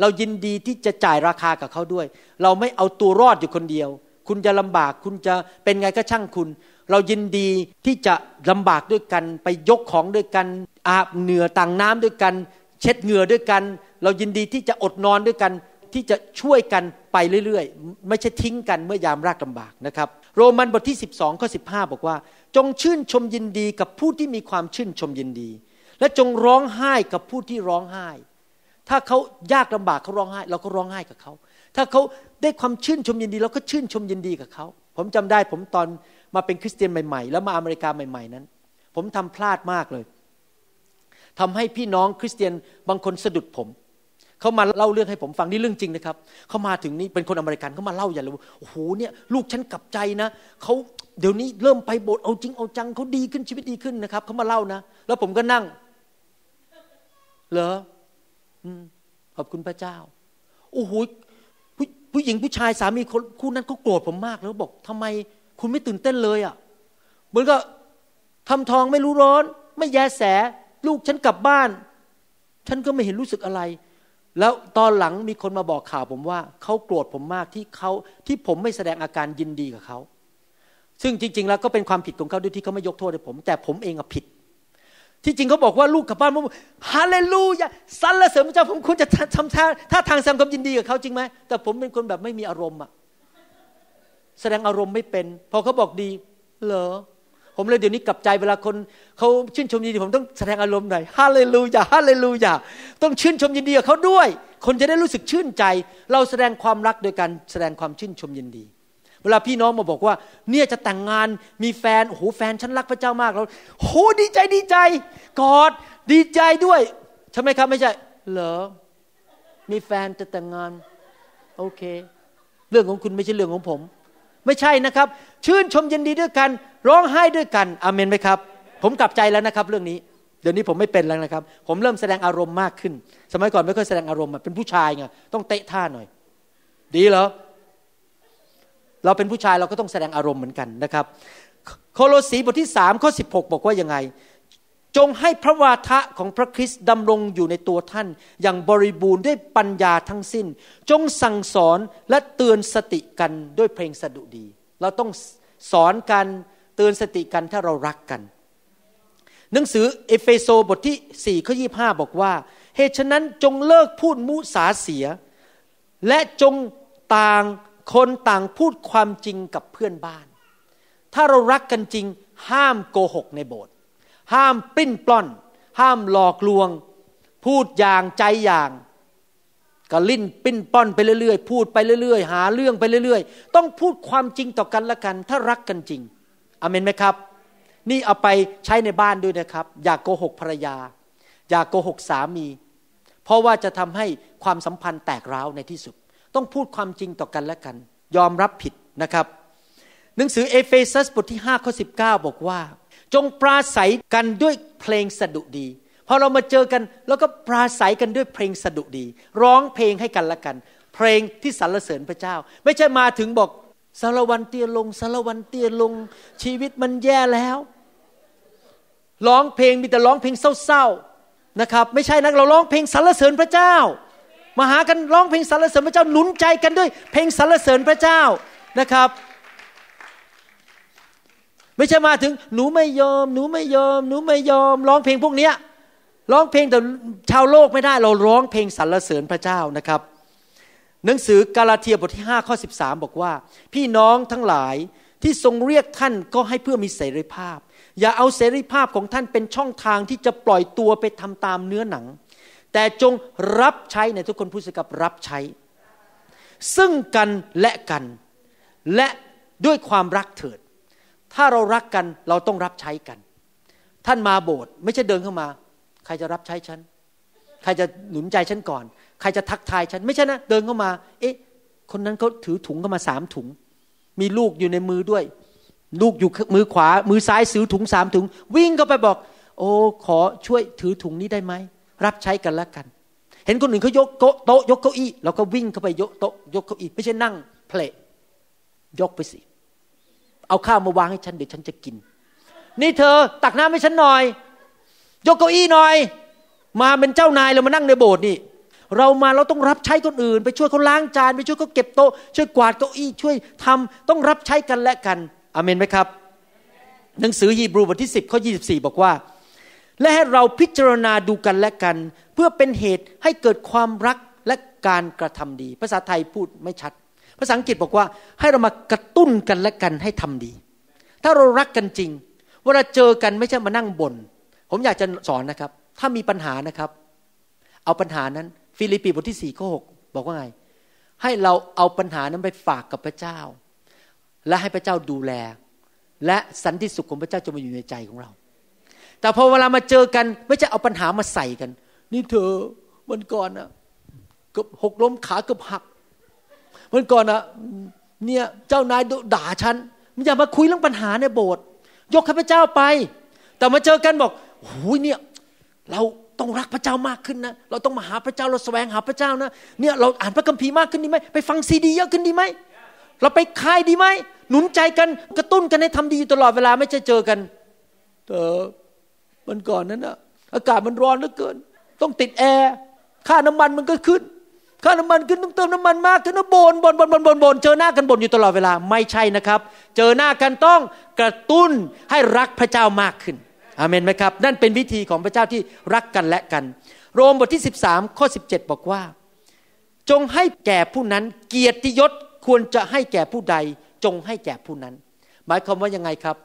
เรายินดีที่จะจ่ายราคากับเขาด้วยเราไม่เอาตัวรอดอยู่คนเดียวคุณจะลำบากคุณจะเป็นไงก็ช่างคุณเรายินดีที่จะลำบากด้วยกันไปยกของด้วยกันอาบเหงื่อต่างน้ำด้วยกันเช็ดเหงื่อด้วยกันเรายินดีที่จะอดนอนด้วยกันที่จะช่วยกันไปเรื่อยๆไม่ใช่ทิ้งกันเมื่อยามยากลำบากนะครับโรมันบทที่12ข้อ15บอกว่าจงชื่นชมยินดีกับผู้ที่มีความชื่นชมยินดีและจงร้องไห้กับผู้ที่ร้องไห้ถ้าเขายากลำบากเขาร้องไห้เราก็ร้องไห้กับเขาถ้าเขาได้ความชื่นชมยินดีเราก็ชื่นชมยินดีกับเขาผมจำได้ผมตอนมาเป็นคริสเตียนใหม่ๆแล้วมาอเมริกาใหม่ๆนั้นผมทำพลาดมากเลยทำให้พี่น้องคริสเตียนบางคนสะดุดผมเขามาเล่าเรื่องให้ผมฟังนี่เรื่องจริงนะครับเขามาถึงนี่เป็นคนอเมริกันเขามาเล่าอย่างไรโอ้โหเนี่ยลูกฉันกลับใจนะเขาเดี๋ยวนี้เริ่มไปโบสถ์เอาจริงเอาจังเขาดีขึ้นชีวิตดีขึ้นนะครับเขามาเล่านะแล้วผมก็นั่งเหรอขอบคุณพระเจ้าโอ้โหผู้หญิงผู้ชายสามีคู่นั้นเขาโกรธผมมากแล้วบอกทำไมคุณไม่ตื่นเต้นเลยอ่ะเหมือนก็ทำทองไม่รู้ร้อนไม่แยแสลูกฉันกลับบ้านฉันก็ไม่เห็นรู้สึกอะไรแล้วตอนหลังมีคนมาบอกข่าวผมว่าเขาโกรธผมมากที่ผมไม่แสดงอาการยินดีกับเขาซึ่งจริงๆแล้วก็เป็นความผิดของเขาด้วยที่เขาไม่ยกโทษให้ผมแต่ผมเองอะผิดที่จริงเขาบอกว่าลูกกลับบ้านผมฮาเลลูยาสรรเสริญพระเจ้าผมควรจะทำท่าทางแสดงความยินดีกับเขาจริงไหมแต่ผมเป็นคนแบบไม่มีอารมณ์อะแสดงอารมณ์ไม่เป็นพอเขาบอกดีเหรอผมเลยเดี๋ยวนี้กลับใจเวลาคนเขาชื่นชมยินดีผมต้องแสดงอารมณ์หน่อยฮาเลลูยาฮาเลลูยาต้องชื่นชมยินดีกับเขาด้วยคนจะได้รู้สึกชื่นใจเราแสดงความรักโดยการแสดงความชื่นชมยินดีเวลาพี่น้องมาบอกว่าเนี่ยจะแต่งงานมีแฟนโอ้โหแฟนฉันรักพระเจ้ามากแล้วโอ้โหดีใจกอดดีใจด้วยใช่ไหมครับไม่ใช่เหรอมีแฟนจะแต่งงานโอเคเรื่องของคุณไม่ใช่เรื่องของผมไม่ใช่นะครับชื่นชมยินดีด้วยกันร้องไห้ด้วยกันอาเมนไหมครับผมกลับใจแล้วนะครับเรื่องนี้เดี๋ยวนี้ผมไม่เป็นแล้วนะครับผมเริ่มแสดงอารมณ์มากขึ้นสมัยก่อนไม่ค่อยแสดงอารมณ์เป็นผู้ชายไงต้องเตะท่าหน่อยดีเหรอเราเป็นผู้ชายเราก็ต้องแสดงอารมณ์เหมือนกันนะครับโคโลสีบทที่3ข้อ16บอกว่ายังไงจงให้พระวาทะของพระคริสต์ดำรงอยู่ในตัวท่านอย่างบริบูรณ์ด้วยปัญญาทั้งสิ้นจงสั่งสอนและเตือนสติกันด้วยเพลงสดุดีเราต้องสอนกันเตือนสติกันถ้าเรารักกันหนังสือเอเฟโซบทที่4ข้อ25บอกว่าเหตุฉะนั้นจงเลิกพูดมุสาเสียและจงต่างคนต่างพูดความจริงกับเพื่อนบ้านถ้าเรารักกันจริงห้ามโกหกในโบสถ์ห้ามปลิ้นปล้อนห้ามหลอกลวงพูดอย่างใจอย่างก็ลิ้นปิ้นป้อนไปเรื่อยๆพูดไปเรื่อยๆหาเรื่องไปเรื่อยๆต้องพูดความจริงต่อกันและกันถ้ารักกันจริงอาเมนไหมครับนี่เอาไปใช้ในบ้านด้วยนะครับอย่าโกหกภรรยาอย่าโกหกสามีเพราะว่าจะทำให้ความสัมพันธ์แตกร้าวในที่สุดต้องพูดความจริงต่อกันและกันยอมรับผิดนะครับ หนังสือเอเฟซัสบทที่5ข้อ19บอกว่าจงปราศัยกันด้วยเพลงสดุดีพอเรามาเจอกันแล้วก็ปราศัยกันด้วยเพลงสดุดีร้องเพลงให้กันละกันเพลงที่สรรเสริญพระเจ้าไม่ใช่มาถึงบอกสารวันเตี้ยลงสารวันเตี้ยลงชีวิตมันแย่แล้วร้องเพลงมีแต่ร้องเพลงเศร้าๆนะครับไม่ใช่นะเราร้องเพลงสรรเสริญพระเจ้ามาหากันร้องเพลงสรรเสริญพระเจ้าหนุนใจกันด้วยเพลงสรรเสริญพระเจ้านะครับไม่ใช่มาถึงหนูไม่ยอมหนูไม่ยอมหนูไม่ยอมร้องเพลงพวกเนี้ยร้องเพลงแต่ชาวโลกไม่ได้เราร้องเพลงสรรเสริญพระเจ้านะครับหนังสือกาลาเทียบทที่5ข้อ13บอกว่าพี่น้องทั้งหลายที่ทรงเรียกท่านก็ให้เพื่อมีเสรีภาพอย่าเอาเสรีภาพของท่านเป็นช่องทางที่จะปล่อยตัวไปทำตามเนื้อหนังแต่จงรับใช้ในทุกคนพูดสิครับรับใช้ซึ่งกันและกันและด้วยความรักเถิดถ้าเรารักกันเราต้องรับใช้กันท่านมาโบสถ์ไม่ใช่เดินเข้ามาใครจะรับใช้ฉันใครจะหนุนใจฉันก่อนใครจะทักทายฉันไม่ใช่นะเดินเข้ามาเอ๊ะคนนั้นเขาถือถุงเข้ามา3ถุงมีลูกอยู่ในมือด้วยลูกอยู่มือขวามือซ้ายซื้อถุง3ถุงวิ่งเข้าไปบอกโอ้ขอช่วยถือถุงนี้ได้ไหมรับใช้กันละกันเห็นคนอื่นเขายกโต๊ะยกเก้าอี้เราก็วิ่งเข้าไปยกโต๊ะยกเก้าอี้ไม่ใช่นั่งเพลยกไปสิเอาข้าวมาวางให้ฉันเดี๋ยวฉันจะกินนี่เธอตักน้ำให้ฉันหน่อยยกเก้าอี้หน่อยมาเป็นเจ้านายเรามานั่งในโบสถ์นี่เรามาเราต้องรับใช้คนอื่นไปช่วยเขาล้างจานไปช่วยเขาเก็บโต๊ะช่วยกวาดเก้าอี้ช่วยทำต้องรับใช้กันและกันอาเมนไหมครับหนังสือฮีบรูบทที่10ข้อ24บอกว่าและให้เราพิจารณาดูกันและกันเพื่อเป็นเหตุให้เกิดความรักและการกระทำดีภาษาไทยพูดไม่ชัดภาษาอังกฤษบอกว่าให้เรามากระตุ้นกันและกันให้ทำดีถ้าเรารักกันจริงเวลาเจอกันไม่ใช่มานั่งบ่นผมอยากจะสอนนะครับถ้ามีปัญหานะครับเอาปัญหานั้นฟิลิปปีบทที่4ข้อ6บอกว่าไงให้เราเอาปัญหานั้นไปฝากกับพระเจ้าและให้พระเจ้าดูแลและสันติสุขของพระเจ้าจะมาอยู่ในใจของเราแต่พอเวลามาเจอกันไม่ใช่เอาปัญหามาใส่กันนี่เธอวันก่อนนะเกือบหกล้มขาเกือบหักวันก่อนนะเนี่ยเจ้านายด่าฉันไม่อยากมาคุยเรื่องปัญหาในโบสถ์ยกให้พระเจ้าไปแต่มาเจอกันบอกโอ้ยเนี่ยเราต้องรักพระเจ้ามากขึ้นนะเราต้องมาหาพระเจ้าเราแสวงหาพระเจ้านะเนี่ยเราอ่านพระคัมภีร์มากขึ้นดีไหมไปฟังซีดีเยอะขึ้นดีไหมเราไปค่ายดีไหมหนุนใจกันกระตุ้นกันให้ทำดีอยู่ตลอดเวลาไม่ใช่เจอกันวันก่อนนั้นนะอากาศมันร้อนเหลือเกินต้องติดแอร์ค่าน้ำมันมันก็ขึ้นค่าน้ำมันขึ้นต้องเติมน้ำมันมากขึ้นนะบ่นเจอหน้ากันบ่นอยู่ตลอดเวลาไม่ใช่นะครับเจอหน้ากันต้องกระตุ้นให้รักพระเจ้ามากขึ้นอาเมนไหมครับนั่นเป็นวิธีของพระเจ้าที่รักกันและกันโรมบทที่13ข้อ17บอกว่าจงให้แก่ผู้นั้นเกียรติยศควรจะให้แก่ผู้ใดจงให้แก่ผู้นั้นหมายความว่ายังไงครับ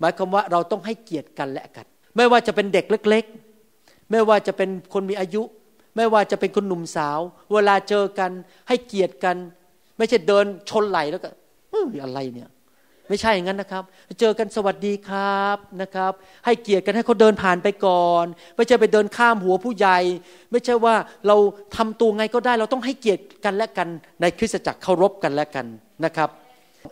หมายความว่าเราต้องให้เกียรติกันและกันไม่ว่าจะเป็นเด็กเล็กๆไม่ว่าจะเป็นคนมีอายุไม่ว่าจะเป็นคนหนุ่มสาวเวลาเจอกันให้เกียรติกันไม่ใช่เดินชนไหล่แล้วก็อะไรเนี่ยไม่ใช่อย่างนั้นนะครับเจอกันสวัสดีครับนะครับให้เกียรติกันให้เขาเดินผ่านไปก่อนไม่ใช่ไปเดินข้ามหัวผู้ใหญ่ไม่ใช่ว่าเราทำตัวไงก็ได้เราต้องให้เกียรติกันและกันในคริสตจักรเคารพกันและกันนะครับ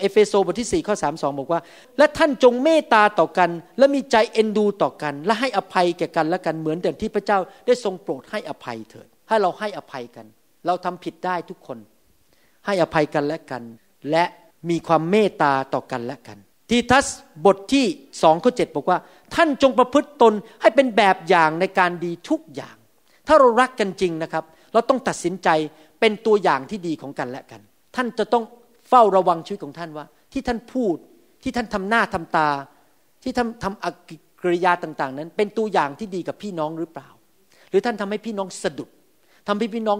เอเฟโซบทที่4ข้อ32บอกว่าและท่านจงเมตตาต่อกันและมีใจเอ็นดูต่อกันและให้อภัยแก่กันและกันเหมือนเดิมที่พระเจ้าได้ทรงโปรดให้อภัยเถิดให้เราให้อภัยกันเราทำผิดได้ทุกคนให้อภัยกันและกันและมีความเมตตาต่อกันและกันทีทัสบทที่2ข้อ7บอกว่าท่านจงประพฤติตนให้เป็นแบบอย่างในการดีทุกอย่างถ้าเรารักกันจริงนะครับเราต้องตัดสินใจเป็นตัวอย่างที่ดีของกันและกันท่านจะต้องเฝ้าระวังชีวิตของท่านว่าที่ท่านพูดที่ท่านทำหน้าทำตาที่ท่านทำกิริยาต่างๆนั้นเป็นตัวอย่างที่ดีกับพี่น้องหรือเปล่าหรือท่านทำให้พี่น้องสะดุดทำให้พี่น้อง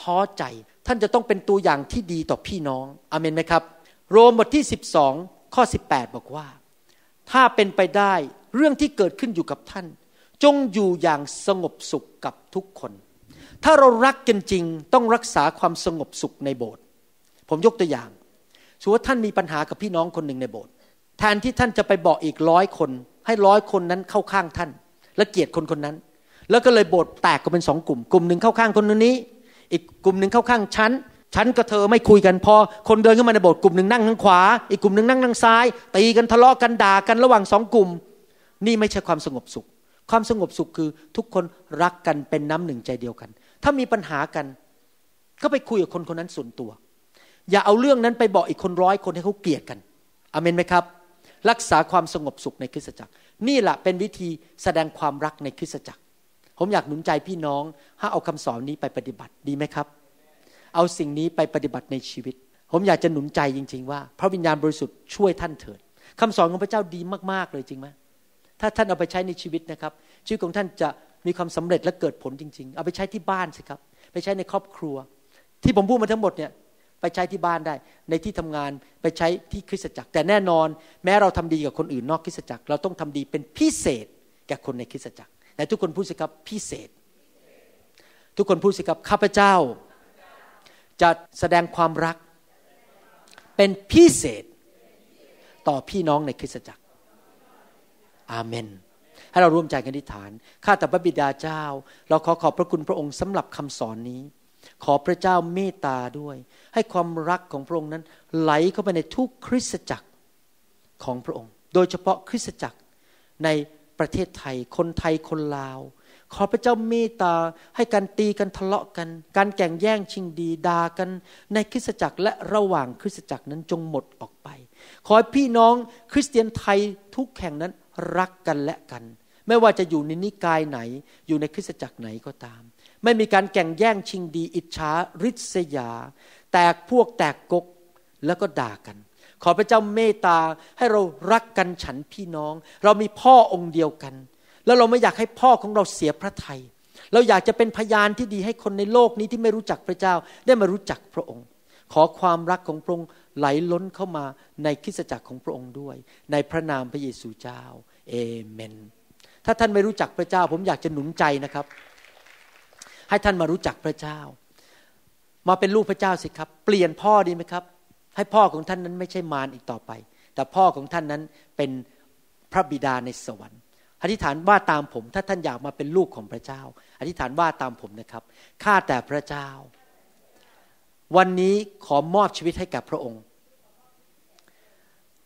ท้อใจท่านจะต้องเป็นตัวอย่างที่ดีต่อพี่น้องอาเมนไหมครับโรมบทที่12ข้อ18บอกว่าถ้าเป็นไปได้เรื่องที่เกิดขึ้นอยู่กับท่านจงอยู่อย่างสงบสุขกับทุกคนถ้าเรารักกันจริงต้องรักษาความสงบสุขในโบสถ์ผมยกตัวอย่างสมมุติว่าท่านมีปัญหากับพี่น้องคนหนึ่งในโบสถ์แทนที่ท่านจะไปบอกอีก100คนให้100คนนั้นเข้าข้างท่านและเกลียดคนคนนั้นแล้วก็เลยโบสถ์แตกกันเป็น2กลุ่มกลุ่มนึงเข้าข้างคนนี้อีกกลุ่มนึงเข้าข้างฉัน ฉันกับเธอไม่คุยกันพอคนเดินเข้ามาในโบสถ์กลุ่มหนึ่งนั่งทางขวาอีกกลุ่มหนึ่งนั่งทางซ้ายตีกันทะเลาะกันด่ากันระหว่างสองกลุ่มนี่ไม่ใช่ความสงบสุขความสงบสุขคือทุกคนรักกันเป็นน้ำหนึ่งใจเดียวกันถ้ามีปัญหากันก็ไปคุยกับคนคนนั้นส่วนตัวอย่าเอาเรื่องนั้นไปบอกอีกคนร้อยคนให้เขาเกลียดกันอาเมนไหมครับรักษาความสงบสุขในคริสตจักรนี่แหละเป็นวิธีแสดงความรักในคริสตจักรผมอยากหนุนใจพี่น้องให้เอาคำสอนนี้ไปปฏิบัติดีไหมครับเอาสิ่งนี้ไปปฏิบัติในชีวิตผมอยากจะหนุนใจจริงๆว่าพระวิญญาณบริสุทธิ์ช่วยท่านเถิดคำสอนของพระเจ้าดีมากๆเลยจริงไหมถ้าท่านเอาไปใช้ในชีวิตนะครับชีวิตของท่านจะมีความสำเร็จและเกิดผลจริงๆเอาไปใช้ที่บ้านสิครับไปใช้ในครอบครัวที่ผมพูดมาทั้งหมดเนี่ยไปใช้ที่บ้านได้ในที่ทำงานไปใช้ที่คริสตจักรแต่แน่นอนแม้เราทำดีกับคนอื่นนอกคริสตจักรเราต้องทำดีเป็นพิเศษแก่คนในคริสตจักรแต่ทุกคนพูดสิครับพิเศษทุกคนพูดสิครับข้าพเจ้าจะแสดงความรักเป็นพิเศษต่อพี่น้องในคริสตจักรอาเมนให้เราร่วมใจกันอธิษฐานข้าแต่พระบิดาเจ้าเราขอขอบพระคุณพระองค์สำหรับคำสอนนี้ขอพระเจ้าเมตตาด้วยให้ความรักของพระองค์นั้นไหลเข้าไปในทุกคริสตจักรของพระองค์โดยเฉพาะคริสตจักรในประเทศไทยคนไทยคนลาวขอพระเจ้าเมตตาให้การตีกันทะเลาะกันการแข่งแย่งชิงดีด่ากันในคริสตจักรและระหว่างคริสตจักรนั้นจงหมดออกไปขอให้พี่น้องคริสเตียนไทยทุกแห่งนั้นรักกันและกันไม่ว่าจะอยู่ในนิกายไหนอยู่ในคริสตจักรไหนก็ตามไม่มีการแข่งแย่งชิงดีอิจฉาริษยาแตกพวกแตกกกแล้วก็ด่ากันขอพระเจ้าเมตตาให้เรารักกันฉันพี่น้องเรามีพ่อองค์เดียวกันแล้วเราไม่อยากให้พ่อของเราเสียพระทัยเราอยากจะเป็นพยานที่ดีให้คนในโลกนี้ที่ไม่รู้จักพระเจ้าได้มารู้จักพระองค์ขอความรักของพระองค์ไหลล้นเข้ามาในคริสตจักรของพระองค์ด้วยในพระนามพระเยซูเจ้าเอเมนถ้าท่านไม่รู้จักพระเจ้าผมอยากจะหนุนใจนะครับให้ท่านมารู้จักพระเจ้ามาเป็นลูกพระเจ้าสิครับเปลี่ยนพ่อดีไหมครับให้พ่อของท่านนั้นไม่ใช่มารอีกต่อไปแต่พ่อของท่านนั้นเป็นพระบิดาในสวรรค์อธิษฐานว่าตามผมถ้าท่านอยากมาเป็นลูกของพระเจ้าอธิษฐานว่าตามผมนะครับข้าแต่พระเจ้าวันนี้ขอมอบชีวิตให้กับพระองค์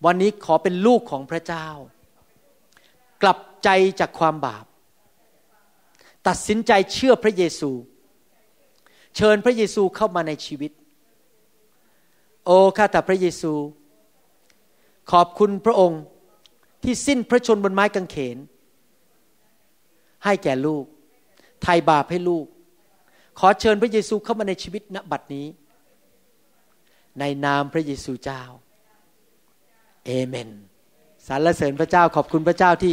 วันนี้ขอเป็นลูกของพระเจ้ากลับใจจากความบาปตัดสินใจเชื่อพระเยซูเชิญพระเยซูเข้ามาในชีวิตโอ้ข้าแต่พระเยซูขอบคุณพระองค์ที่สิ้นพระชนม์บนไม้กางเขนให้แก่ลูกไถ่บาปให้ลูกขอเชิญพระเยซูเข้ามาในชีวิตณบัดนี้ในนามพระเยซูเจ้าเอเมนสรรเสริญพระเจ้าขอบคุณพระเจ้าที่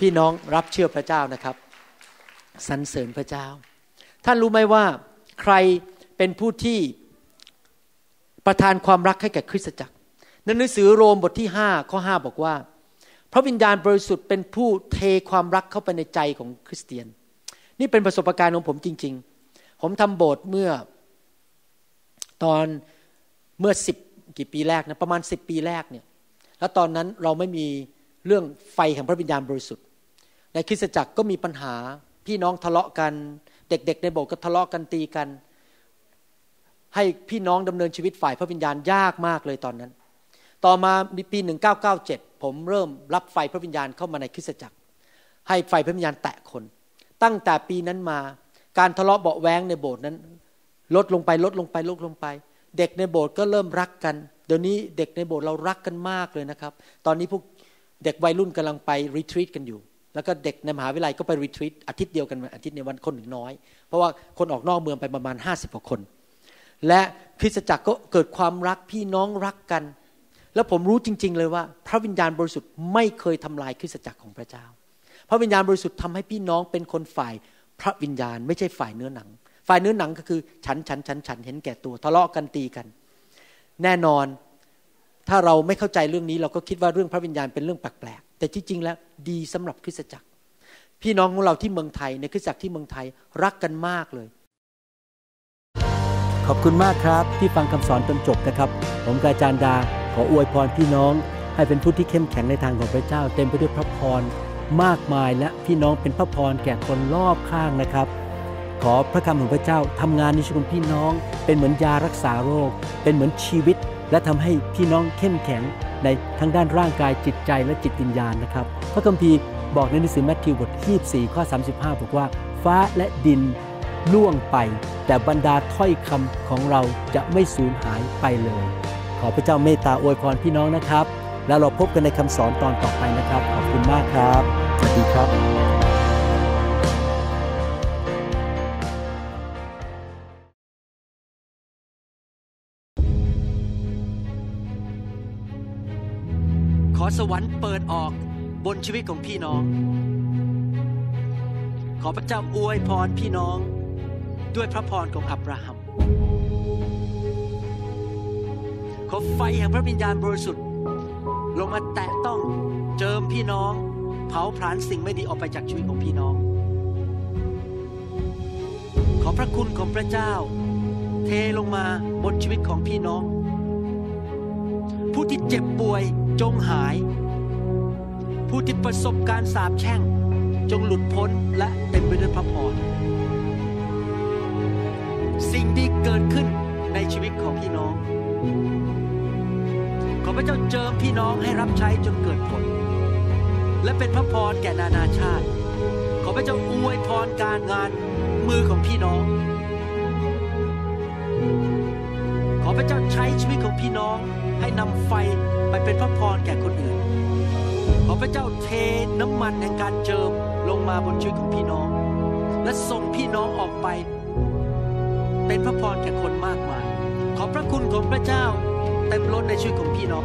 พี่น้องรับเชื่อพระเจ้านะครับสรรเสริญพระเจ้าท่านรู้ไหมว่าใครเป็นผู้ที่ประทานความรักให้แก่คริสตจักรในหนังสือโรมบทที่5ข้อ5บอกว่าพระวิญญาณบริสุทธิ์เป็นผู้เทความรักเข้าไปในใจของคริสเตียนนี่เป็นประสบการณ์ของผมจริงๆผมทำโบสถ์เมื่อ10กี่ปีแรกนะประมาณ10ปีแรกเนี่ยแล้วตอนนั้นเราไม่มีเรื่องไฟแห่งพระวิญญาณบริสุทธิ์ในคริสตจักรก็มีปัญหาพี่น้องทะเลาะกันเด็กๆในโบสถ์ก็ทะเลาะกันตีกันให้พี่น้องดำเนินชีวิตฝ่ายพระวิญญาณยากมากเลยตอนนั้นต่อมาปี1997ผมเริ่มรับไฟพระวิญญาณเข้ามาในคริสตจักรให้ไฟพระวิญญาณแตะคนตั้งแต่ปีนั้นมาการทะเลาะเบาะแว้งในโบสถ์นั้นลดลงไปเด็กในโบสถ์ก็เริ่มรักกันเดี๋ยวนี้เด็กในโบสถ์เรารักกันมากเลยนะครับตอนนี้พวกเด็กวัยรุ่นกำลังไปรีทรีตกันอยู่แล้วก็เด็กในมหาวิทยาลัยก็ไปรีทรีตอาทิตย์เดียวกันอาทิตย์ในวันคนหนึ่งน้อยเพราะว่าคนออกนอกเมืองไปประมาณ50กว่าคนและคริสตจักรก็เกิดความรักพี่น้องรักกันแล้วผมรู้จริงๆเลยว่าพระวิญญาณบริสุทธิ์ไม่เคยทำลายคริสตจักรของพระเจ้าพระวิญญาณบริสุทธิ์ทำให้พี่น้องเป็นคนฝ่ายพระวิญญาณไม่ใช่ฝ่ายเนื้อหนังฝ่ายเนื้อหนังก็คือฉันเห็นแก่ตัวทะเลาะกันตีกันแน่นอนถ้าเราไม่เข้าใจเรื่องนี้เราก็คิดว่าเรื่องพระวิญญาณเป็นเรื่องแปลกๆแต่ที่จริงแล้วดีสำหรับคริสตจักรพี่น้องของเราที่เมืองไทยในคริสตจักรที่เมืองไทยรักกันมากเลยขอบคุณมากครับที่ฟังคำสอนจนจบนะครับผมอาจารย์ดาขออวยพรพี่น้องให้เป็นผู้ที่เข้มแข็งในทางของพระเจ้าเต็มไปด้วยพระพรมากมายและพี่น้องเป็นพระพรแก่คนรอบข้างนะครับ ขอพระคำของพระเจ้าทำงานในชีวิตของพี่น้องเป็นเหมือนยารักษาโรคเป็นเหมือนชีวิตและทำให้พี่น้องเข้มแข็งในทั้งด้านร่างกายจิตใจและจิตวิญญาณนะครับพระคัมภีร์บอกในหนังสือมัทธิวบทที่24ข้อ35บอกว่าฟ้าและดินล่วงไปแต่บรรดาถ้อยคำของเราจะไม่สูญหายไปเลยขอพระเจ้าเมตตาอวยพรพี่น้องนะครับแล้วเราพบกันในคำสอนตอนต่อไปนะครับขอบคุณมากครับสวัสดีครับขอสวรรค์เปิดออกบนชีวิตของพี่น้องขอพระเจ้าอวยพรพี่น้องด้วยพระพรของอับราฮัมขอไฟแห่งพระวิญญาณบริสุทธิ์ลงมาแตะต้องเจิมพี่น้องเผาผลาญสิ่งไม่ดีออกไปจากชีวิตของพี่น้องขอพระคุณของพระเจ้าเทลงมาบนชีวิตของพี่น้องผู้ที่เจ็บป่วยจงหายผู้ที่ประสบการสาปแช่งจงหลุดพ้นและเต็มไปด้วยพระพรสิ่งดีเกิดขึ้นในชีวิตของพี่น้องขอพระเจ้าเจิมพี่น้องให้รับใช้จนเกิดผลและเป็นพระพรแก่นานาชาติขอพระเจ้าอวยพรการงานมือของพี่น้องขอพระเจ้าใช้ชีวิตของพี่น้องให้นำไฟไปเป็นพระพรแก่คนอื่นขอพระเจ้าเทน้ำมันแห่งการเจิมลงมาบนชีวิตของพี่น้องและส่งพี่น้องออกไปเป็นพระพรแก่คนมากมายขอพระคุณของพระเจ้าเต็มล้นในชีวิตของพี่น้อง